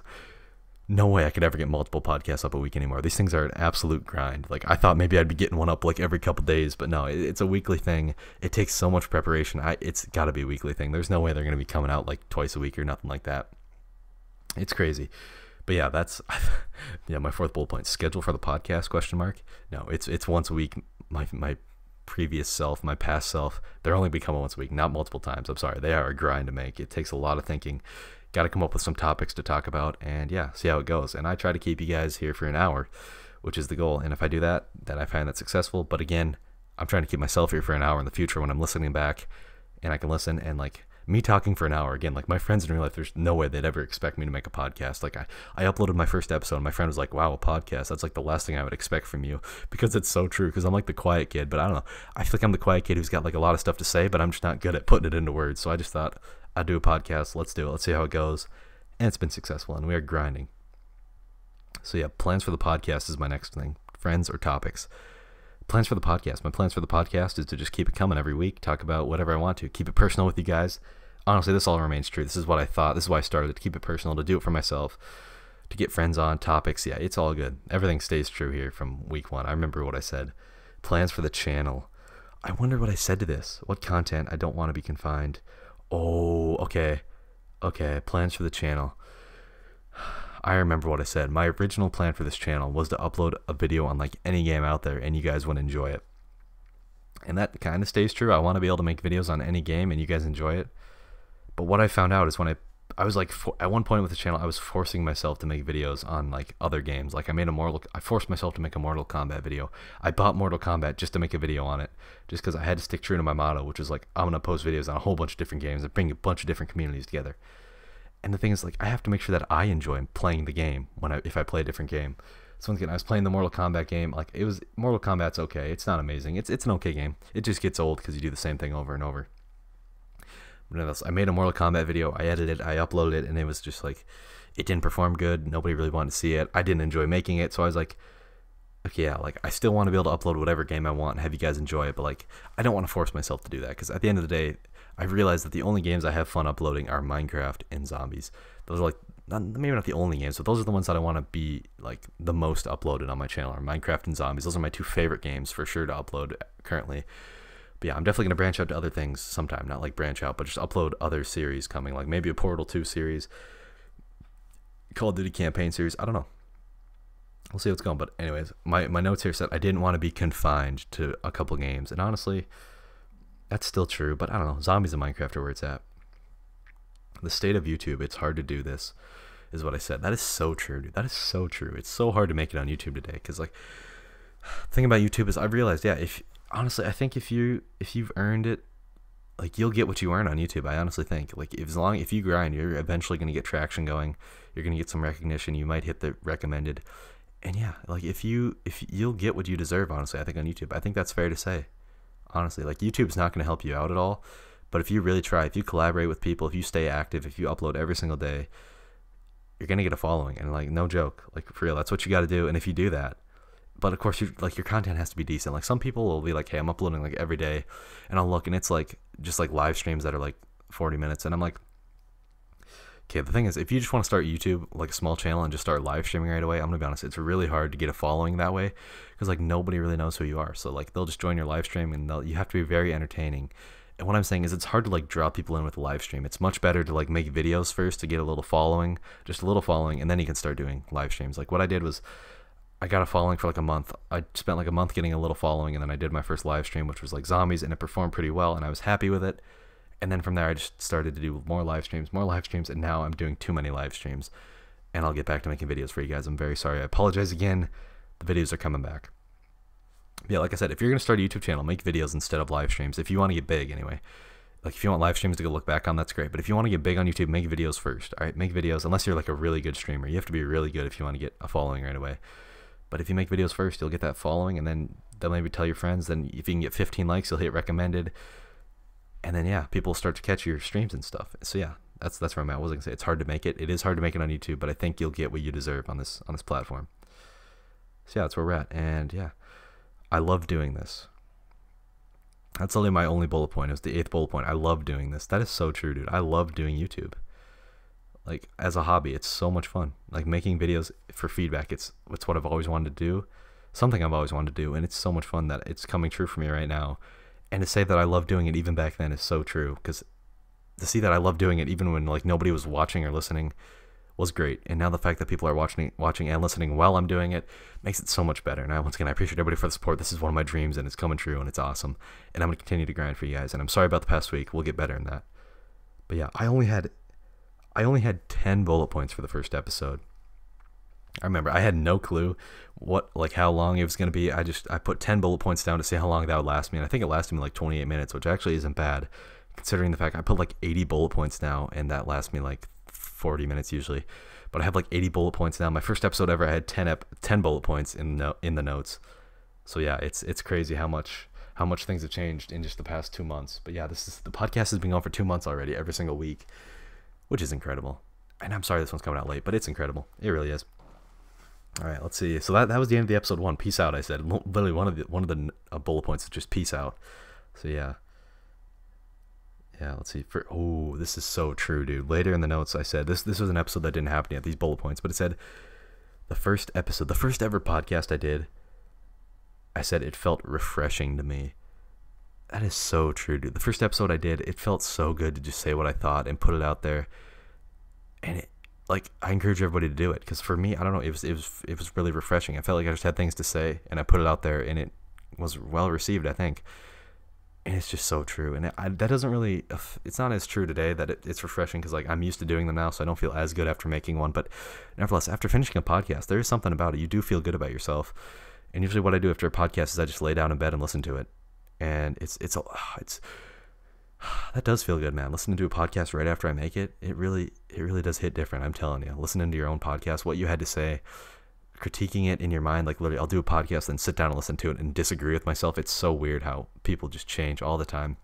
no way I could ever get multiple podcasts up a week anymore. These things are an absolute grind. Like, I thought maybe I'd be getting one up like every couple days, but no, it's a weekly thing. It takes so much preparation. It's got to be a weekly thing. There's no way they're going to be coming out like twice a week or nothing like that. It's crazy. But yeah, that's yeah, my fourth bullet point. Schedule for the podcast question mark. No, it's once a week. My previous self, my past self, they're only becoming once a week, not multiple times. I'm sorry. They are a grind to make. It takes a lot of thinking. Got to come up with some topics to talk about, and yeah, see how it goes. And I try to keep you guys here for an hour, which is the goal. And if I do that, then I find that successful. But again, I'm trying to keep myself here for an hour in the future when I'm listening back, and I can listen. And like me talking for an hour, again, like my friends in real life, there's no way they'd ever expect me to make a podcast. Like I uploaded my first episode, and my friend was like, wow, a podcast. That's like the last thing I would expect from you, because it's so true. Because I'm like the quiet kid, but I don't know. I feel like I'm the quiet kid who's got like a lot of stuff to say, but I'm just not good at putting it into words. So I just thought, I do a podcast, let's do it, let's see how it goes. And it's been successful, and we are grinding. So yeah, plans for the podcast is my next thing. Friends or topics. Plans for the podcast. My plans for the podcast is to just keep it coming every week, talk about whatever I want to, keep it personal with you guys. Honestly, this all remains true. This is what I thought. This is why I started, to keep it personal, to do it for myself, to get friends on, topics. Yeah, it's all good. Everything stays true here from week one. I remember what I said. Plans for the channel. I wonder what I said to this. What content? I don't want to be confined. Oh, okay. Okay, plans for the channel. I remember what I said. My original plan for this channel was to upload a video on like any game out there and you guys would enjoy it. And that kind of stays true. I want to be able to make videos on any game and you guys enjoy it. But what I found out is when I was like, at one point with the channel, I was forcing myself to make videos on like other games. Like I forced myself to make a Mortal Kombat video. I bought Mortal Kombat just to make a video on it, just because I had to stick true to my motto, which was like, I'm going to post videos on a whole bunch of different games and bring a bunch of different communities together. And the thing is, like, I have to make sure that I enjoy playing the game if I play a different game. So once again, I was playing the Mortal Kombat game. Like, Mortal Kombat's okay. It's not amazing. It's an okay game. It just gets old because you do the same thing over and over. But I made a Mortal Kombat video. I edited it. I uploaded it, and it was just like, it didn't perform good. Nobody really wanted to see it. I didn't enjoy making it. So I was like, okay, yeah, like, I still want to be able to upload whatever game I want and have you guys enjoy it. But like, I don't want to force myself to do that, because at the end of the day, I realized that the only games I have fun uploading are Minecraft and Zombies. Those are like, maybe not the only games, but those are the ones that I want to be like the most uploaded on my channel, are Minecraft and Zombies. Those are my two favorite games for sure to upload currently. But yeah, I'm definitely going to branch out to other things sometime. Not like branch out, but just upload other series coming, like maybe a Portal 2 series, Call of Duty campaign series. I don't know. We'll see what's going on. But anyways, my notes here said I didn't want to be confined to a couple games. And honestly, that's still true, but I don't know. Zombies and Minecraft are where it's at. The state of YouTube, it's hard to do this, is what I said. That is so true, dude. That is so true. It's so hard to make it on YouTube today, because like, the thing about YouTube is I realized, yeah, I think if you've earned it, like, you'll get what you earn on YouTube. I honestly think, like, if you grind, you're eventually gonna get traction going. You're gonna get some recognition. You might hit the recommended, and yeah, like you'll get what you deserve. Honestly, I think on YouTube, I think that's fair to say. Honestly, like, YouTube's not going to help you out at all, but if you really try, if you collaborate with people, if you stay active, if you upload every single day, you're going to get a following. And like, no joke, like, for real, that's what you got to do. And if you do that, but of course, your content has to be decent. Like, some people will be like, hey, I'm uploading like every day, and I'll look and it's like just like live streams that are like 40 minutes, and I'm like, okay, the thing is, if you just want to start YouTube, like a small channel, and just start live streaming right away, I'm going to be honest, it's really hard to get a following that way, because like nobody really knows who you are. So like, they'll just join your live stream, and you have to be very entertaining. And what I'm saying is, it's hard to like draw people in with a live stream. It's much better to like make videos first to get a little following, just a little following, and then you can start doing live streams. Like, what I did was, I got a following for like a month. I spent like a month getting a little following, and then I did my first live stream, which was like Zombies, and it performed pretty well, and I was happy with it. And then from there, I just started to do more live streams, and now I'm doing too many live streams. And I'll get back to making videos for you guys. I'm very sorry. I apologize again. The videos are coming back. Yeah, like I said, if you're going to start a YouTube channel, make videos instead of live streams. If you want to get big, anyway. Like, if you want live streams to go look back on, that's great. But if you want to get big on YouTube, make videos first. All right, make videos, unless you're like a really good streamer. You have to be really good if you want to get a following right away. But if you make videos first, you'll get that following, and then they'll maybe tell your friends. Then if you can get 15 likes, you'll hit recommended. And then, yeah, people start to catch your streams and stuff. So, yeah, that's where I'm at. I was going to say, it's hard to make it. It is hard to make it on YouTube, but I think you'll get what you deserve on this platform. So, yeah, that's where we're at. And, yeah, I love doing this. That's only my only bullet point. It was the 8th bullet point. I love doing this. That is so true, dude. I love doing YouTube. Like, as a hobby, it's so much fun. Like, making videos for feedback, it's what I've always wanted to do, something I've always wanted to do, and it's so much fun that it's coming true for me right now. And to say that I love doing it even back then is so true, because to see that I love doing it even when like nobody was watching or listening was great. And now the fact that people are watching and listening while I'm doing it makes it so much better. And once again, I appreciate everybody for the support. This is one of my dreams, and it's coming true, and it's awesome. And I'm going to continue to grind for you guys. And I'm sorry about the past week. We'll get better in that. But yeah, I only had 10 bullet points for the first episode. I remember I had no clue how long it was going to be. I put 10 bullet points down to see how long that would last me, and I think it lasted me like 28 minutes, which actually isn't bad, considering the fact I put like 80 bullet points now, and that lasts me like 40 minutes usually. But I have like 80 bullet points now. My first episode ever, I had 10 bullet points in the notes. So yeah, it's crazy how much things have changed in just the past 2 months. But yeah, the podcast has been going for 2 months already, every single week, which is incredible. And I'm sorry this one's coming out late, but it's incredible. It really is. All right, let's see. So that was the end of the episode one. Peace out, I said. Literally one of the bullet points is just peace out. So yeah. Yeah, let's see. Oh, this is so true, dude. Later in the notes, I said, this was an episode that didn't happen yet, these bullet points, but it said, the first episode, the first ever podcast I did, I said it felt refreshing to me. That is so true, dude. The first episode I did, it felt so good to just say what I thought and put it out there. And it, like, I encourage everybody to do it, because for me, I don't know, it was really refreshing. I felt like I just had things to say, and I put it out there, and it was well received, I think. And it's just so true, and that doesn't really, it's not as true today that it's refreshing, because like I'm used to doing them now, so I don't feel as good after making one. But nevertheless, after finishing a podcast, there is something about it. You do feel good about yourself. And usually what I do after a podcast is I just lay down in bed and listen to it, and it's that does feel good, man. Listening to a podcast right after I make it, it really does hit different. I'm telling you, listening to your own podcast, what you had to say, critiquing it in your mind, like literally I'll do a podcast then sit down and listen to it and disagree with myself. It's so weird how people just change all the time,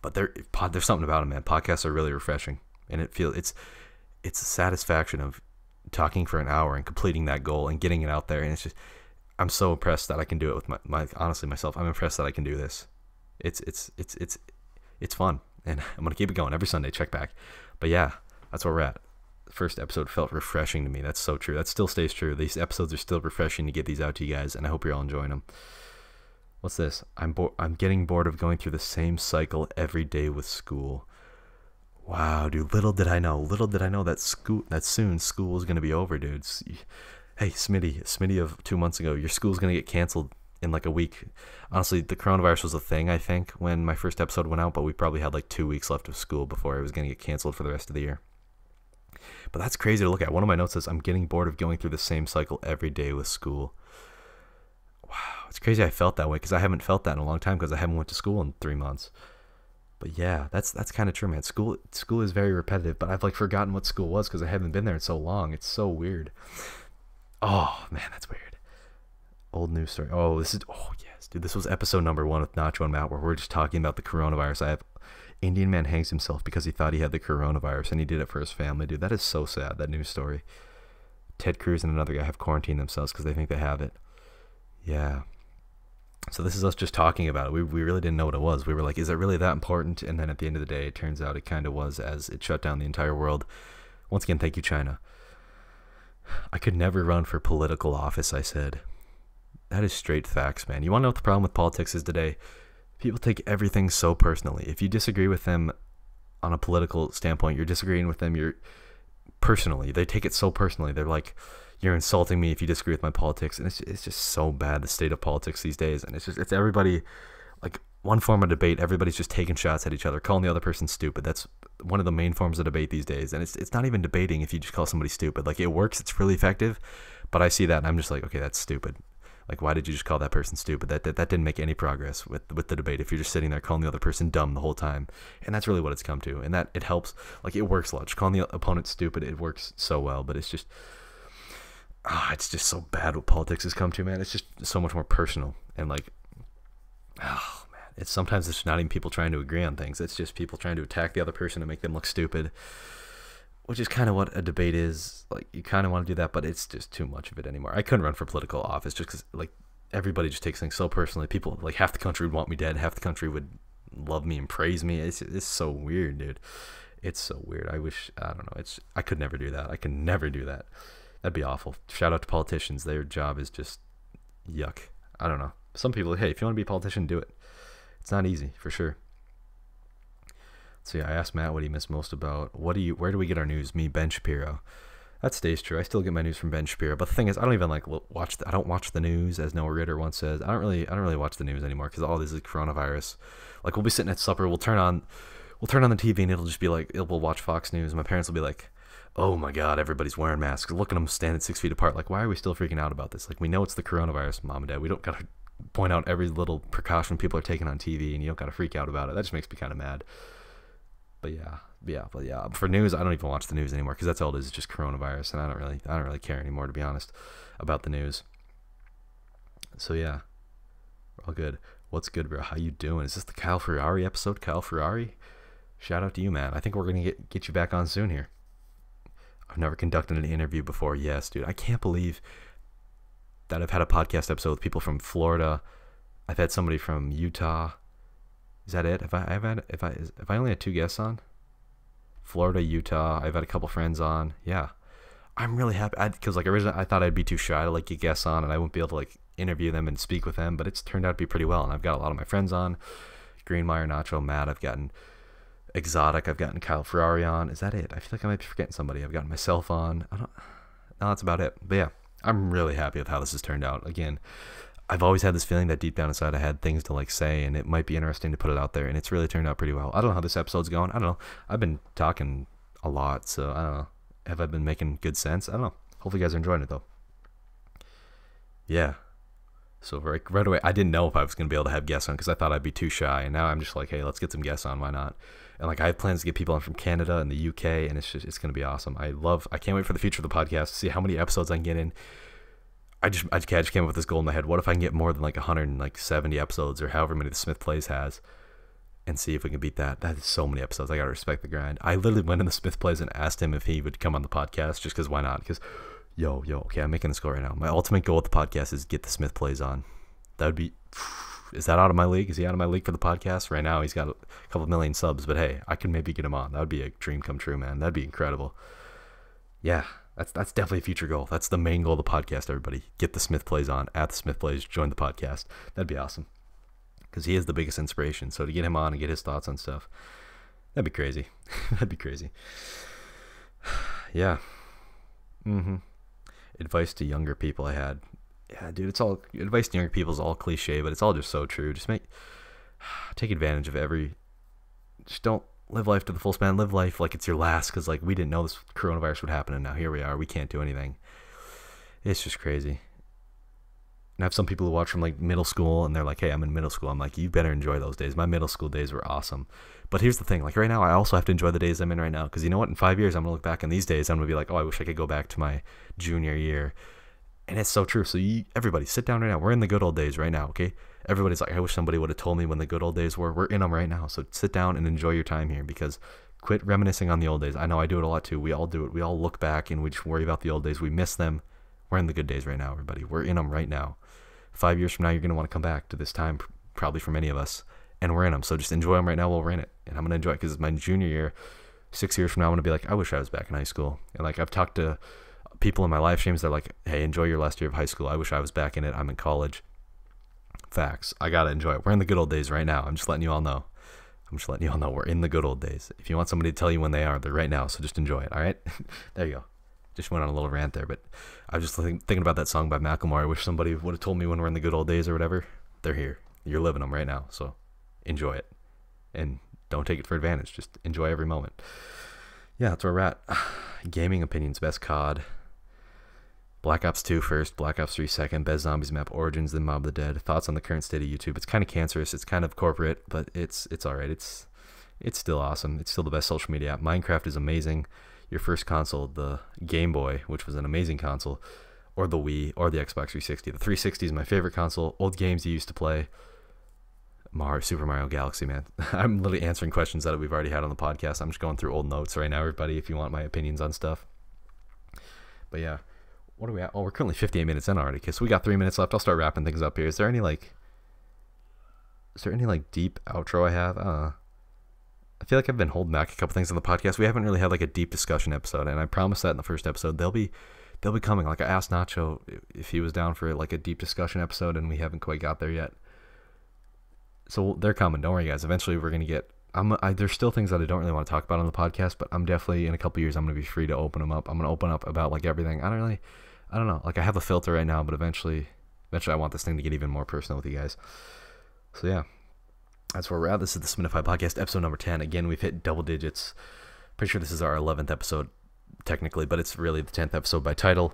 but there's something about it, man. Podcasts are really refreshing, and it's a satisfaction of talking for an hour and completing that goal and getting it out there. And it's just, I'm so impressed that I can do it with myself. I'm impressed that I can do this. It's fun, and I'm gonna keep it going every Sunday. Check back. But yeah, that's where we're at. First episode felt refreshing to me. That's so true. That still stays true. These episodes are still refreshing to get these out to you guys, and I hope you're all enjoying them. What's this? I'm getting bored of going through the same cycle every day with school. Wow, dude. Little did I know that soon school is gonna be over, dude. Hey, Smitty of 2 months ago, your school's gonna get canceled in like a week. Honestly, the coronavirus was a thing, I think, when my first episode went out, but we probably had like 2 weeks left of school before it was gonna get canceled for the rest of the year. But that's crazy to look at. One of my notes says, I'm getting bored of going through the same cycle every day with school. Wow, it's crazy I felt that way, because I haven't felt that in a long time, because I haven't went to school in 3 months. But yeah, that's kind of true, man. School is very repetitive, but I've like forgotten what school was because I haven't been there in so long. It's so weird. Oh, man, that's weird. Old news story. Oh, yes, dude. This was episode number 1 with Nacho and Matt, where we're just talking about the coronavirus. I have Indian man hangs himself because he thought he had the coronavirus, and he did it for his family, dude. That is so sad, that news story. Ted Cruz and another guy have quarantined themselves because they think they have it. Yeah. So this is us just talking about it. We really didn't know what it was. We were like, is it really that important? And then at the end of the day, it turns out it kind of was, as it shut down the entire world. Once again, thank you, China. I could never run for political office, I said. That is straight facts, man. You want to know what the problem with politics is today? People take everything so personally. If you disagree with them on a political standpoint, you're disagreeing with them personally. They take it so personally. They're like, you're insulting me if you disagree with my politics. And it's just so bad, the state of politics these days. And it's everybody, like one form of debate, everybody's just taking shots at each other, calling the other person stupid. That's one of the main forms of debate these days. And it's not even debating if you just call somebody stupid. Like, it works, it's really effective. But I see that and I'm just like, okay, that's stupid. Like, why did you just call that person stupid? That didn't make any progress with the debate if you're just sitting there calling the other person dumb the whole time. And that's really what it's come to. And that, it helps. Like, it works a lot. Just calling the opponent stupid, it works so well. But it's just so bad what politics has come to, man. It's just so much more personal. And, like, oh, man. Sometimes it's not even people trying to agree on things. It's just people trying to attack the other person and make them look stupid, which is kind of what a debate is. Like, you kind of want to do that, but it's just too much of it anymore. I couldn't run for political office just because, like, everybody just takes things so personally. People, like, half the country would want me dead. Half the country would love me and praise me. It's so weird, dude. It's so weird. I don't know. I could never do that. I can never do that. That'd be awful. Shout out to politicians. Their job is just yuck. I don't know. Some people, hey, if you want to be a politician, do it. It's not easy, for sure. So yeah, I asked Matt what he missed most about. Where do we get our news? Me, Ben Shapiro. That stays true. I still get my news from Ben Shapiro. But the thing is, I don't even like watch. I don't watch the news, as Noah Ritter once says. I don't really watch the news anymore because all this is coronavirus. Like, we'll be sitting at supper, we'll turn on the TV, and it'll just be like, we'll watch Fox News. And my parents will be like, oh my God, everybody's wearing masks. Look at them standing 6 feet apart. Like, why are we still freaking out about this? Like, we know it's the coronavirus, Mom and Dad. We don't gotta point out every little precaution people are taking on TV, and you don't gotta freak out about it. That just makes me kind of mad. But yeah. For news, I don't even watch the news anymore because that's all it is. It's just coronavirus, and I don't really care anymore, to be honest, about the news. So yeah, we're all good. What's good, bro? How you doing? Is this the Kyle Ferrari episode? Kyle Ferrari, shout out to you, man. I think we're gonna get you back on soon here. I've never conducted an interview before. Yes, dude. I can't believe that I've had a podcast episode with people from Florida. I've had somebody from Utah. Is that it? Have I only had two guests on? Florida, Utah. I've had a couple friends on. Yeah. I'm really happy because like originally I thought I'd be too shy to like get guests on and I wouldn't be able to like interview them and speak with them, but it's turned out to be pretty well. And I've got a lot of my friends on. Greenmine, Nacho, Matt. I've gotten Exotic. I've gotten Kyle Ferrari on. Is that it? I feel like I might be forgetting somebody. I've gotten myself on. No, that's about it. But yeah, I'm really happy with how this has turned out. Again, I've always had this feeling that deep down inside I had things to like say, and it might be interesting to put it out there, and it's really turned out pretty well. I don't know how this episode's going. I don't know. I've been talking a lot, so I don't know. Have I been making good sense? I don't know. Hopefully you guys are enjoying it though. Yeah. So right away, I didn't know if I was going to be able to have guests on because I thought I'd be too shy. And now I'm just like, hey, let's get some guests on. Why not? And like I have plans to get people on from Canada and the UK, and it's just, it's going to be awesome. I can't wait for the future of the podcast to see how many episodes I can get in. I just came up with this goal in my head. What if I can get more than like 170 episodes or however many the Smith Plays has and see if we can beat that? That is so many episodes. I got to respect the grind. I literally went in the Smith Plays and asked him if he would come on the podcast just because why not? Because... Yo, okay, I'm making this goal right now. My ultimate goal with the podcast is get the Smith Plays on. That would be, is that out of my league? Is he out of my league for the podcast? Right now he's got a couple million subs, but hey, I could maybe get him on. That would be a dream come true, man. That'd be incredible. Yeah, that's definitely a future goal. That's the main goal of the podcast, everybody. Get the Smith Plays on, at the Smith Plays, join the podcast. That'd be awesome because he is the biggest inspiration. So to get him on and get his thoughts on stuff, that'd be crazy. That'd be crazy. Yeah. Mm-hmm. Advice to younger people I had. Yeah, dude, it's all advice to younger people is all cliche, but it's all just so true. Just take advantage of every, just don't live life to the full span. Live life like it's your last, because like we didn't know this coronavirus would happen and now here we are. We can't do anything. It's just crazy. And I have some people who watch from like middle school and they're like, hey, I'm in middle school. I'm like, you better enjoy those days. My middle school days were awesome. But here's the thing, like right now, I also have to enjoy the days I'm in right now. Because you know what? In 5 years, I'm going to look back on these days. I'm going to be like, oh, I wish I could go back to my junior year. And it's so true. So everybody sit down right now. We're in the good old days right now, okay? Everybody's like, I wish somebody would have told me when the good old days were. We're in them right now. So sit down and enjoy your time here because quit reminiscing on the old days. I know I do it a lot too. We all do it. We all look back and we just worry about the old days. We miss them. We're in the good days right now, everybody. We're in them right now. 5 years from now, you're going to want to come back to this time, probably for many of us, and we're in them. So just enjoy them right now while we're in it. And I'm going to enjoy it because it's my junior year. 6 years from now, I'm going to be like, I wish I was back in high school. And like I've talked to people in my live streams. They're like, hey, enjoy your last year of high school. I wish I was back in it. I'm in college. Facts. I got to enjoy it. We're in the good old days right now. I'm just letting you all know. We're in the good old days. If you want somebody to tell you when they are, they're right now. So just enjoy it. All right. There you go. Just went on a little rant there, but I was just thinking about that song by Macklemore. I wish somebody would have told me when we're in the good old days or whatever. They're here. You're living them right now, so enjoy it. And don't take it for advantage. Just enjoy every moment. Yeah, that's where we're at. Gaming opinions, best COD. Black Ops 2 first, Black Ops 3 second, best Zombies map, Origins, then Mob of the Dead. Thoughts on the current state of YouTube. It's kind of cancerous. It's kind of corporate, but it's all right. It's still awesome. It's still the best social media app. Minecraft is amazing. Your first console, the Game Boy, which was an amazing console, or the Wii, or the Xbox 360. The 360 is my favorite console. Old games you used to play. Super Mario Galaxy, man. I'm literally answering questions that we've already had on the podcast. I'm just going through old notes right now, everybody, if you want my opinions on stuff. But yeah, what are we at? Oh, we're currently 58 minutes in already, okay, so we got 3 minutes left. I'll start wrapping things up here. Is there any deep outro I have? I feel like I've been holding back a couple things on the podcast. We haven't really had like a deep discussion episode, and I promised that in the first episode they'll be coming. Like I asked Nacho if he was down for like a deep discussion episode, and we haven't quite got there yet. So they're coming. Don't worry, guys. Eventually we're gonna get. There's still things that I don't really want to talk about on the podcast, but I'm definitely in a couple years I'm gonna be free to open them up. I'm gonna open up about like everything. I don't know. Like I have a filter right now, but eventually I want this thing to get even more personal with you guys. So yeah. That's where we're at. This is the Smittified Podcast, episode number 10. Again, we've hit double digits. Pretty sure this is our 11th episode, technically, but it's really the 10th episode by title.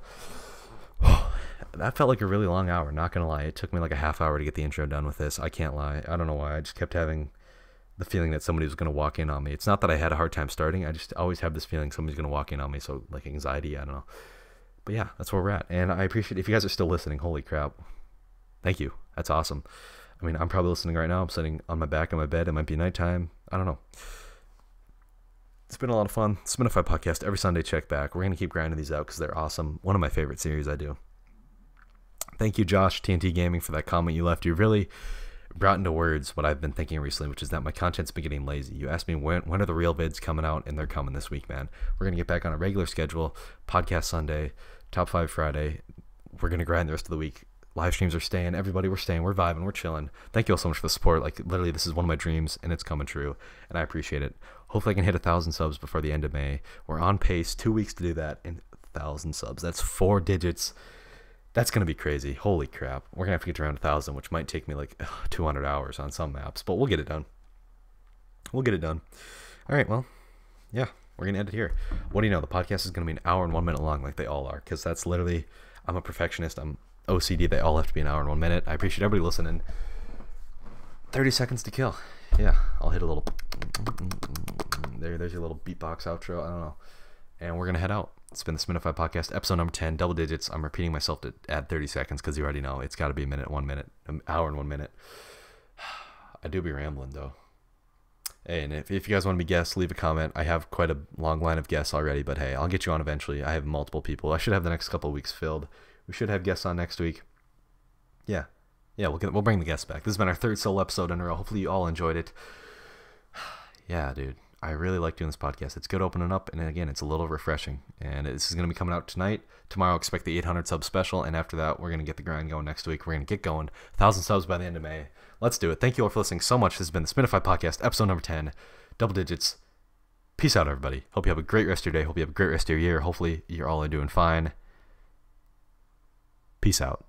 That felt like a really long hour, not going to lie. It took me like a half hour to get the intro done with this. I can't lie. I don't know why. I just kept having the feeling that somebody was going to walk in on me. It's not that I had a hard time starting. I just always have this feeling somebody's going to walk in on me, so like anxiety, I don't know. But yeah, that's where we're at. And I appreciate if you guys are still listening. Holy crap. Thank you. That's awesome. I mean, I'm probably listening right now. I'm sitting on my back in my bed. It might be nighttime. I don't know. It's been a lot of fun. Smittify Podcast, every Sunday, check back. We're going to keep grinding these out because they're awesome. One of my favorite series I do. Thank you, Josh, TNT Gaming, for that comment you left. You really brought into words what I've been thinking recently, which is that my content's been getting lazy. You asked me when are the real vids coming out, and they're coming this week, man. We're going to get back on a regular schedule. Podcast Sunday, Top 5 Friday. We're going to grind the rest of the week. Live streams are staying. Everybody, we're staying. We're vibing. We're chilling. Thank you all so much for the support. Like, literally, this is one of my dreams, and it's coming true, and I appreciate it. Hopefully, I can hit 1,000 subs before the end of May. We're on pace. 2 weeks to do that, and 1,000 subs. That's 4 digits. That's going to be crazy. Holy crap. We're going to have to get around 1,000, which might take me like 200 hours on some maps, but we'll get it done. We'll get it done. All right, well, yeah, we're going to end it here. What do you know? The podcast is going to be an hour and 1 minute long like they all are, because that's literally, I'm a perfectionist. I'm OCD. They all have to be an hour and 1 minute. I appreciate everybody listening. 30 seconds to kill. Yeah, I'll hit a little. There's your little beatbox outro. I don't know. And we're going to head out. It's been the Smittified Podcast, episode number 10, double digits. I'm repeating myself to add 30 seconds because you already know it's got to be a minute, 1 minute, an hour and 1 minute. I do be rambling, though. Hey, and if you guys want to be guests, leave a comment. I have quite a long line of guests already, but hey, I'll get you on eventually. I have multiple people. I should have the next couple of weeks filled. We should have guests on next week. Yeah. Yeah, we'll bring the guests back. This has been our third solo episode in a row. Hopefully you all enjoyed it. Yeah, dude. I really like doing this podcast. It's good opening up, and again, it's a little refreshing. And this is going to be coming out tonight. Tomorrow, expect the 800 sub special, and after that, we're going to get the grind going next week. We're going to get going. 1,000 subs by the end of May. Let's do it. Thank you all for listening so much. This has been the Smittified Podcast, episode number 10, double digits. Peace out, everybody. Hope you have a great rest of your day. Hope you have a great rest of your year. Hopefully, you're all doing fine. Peace out.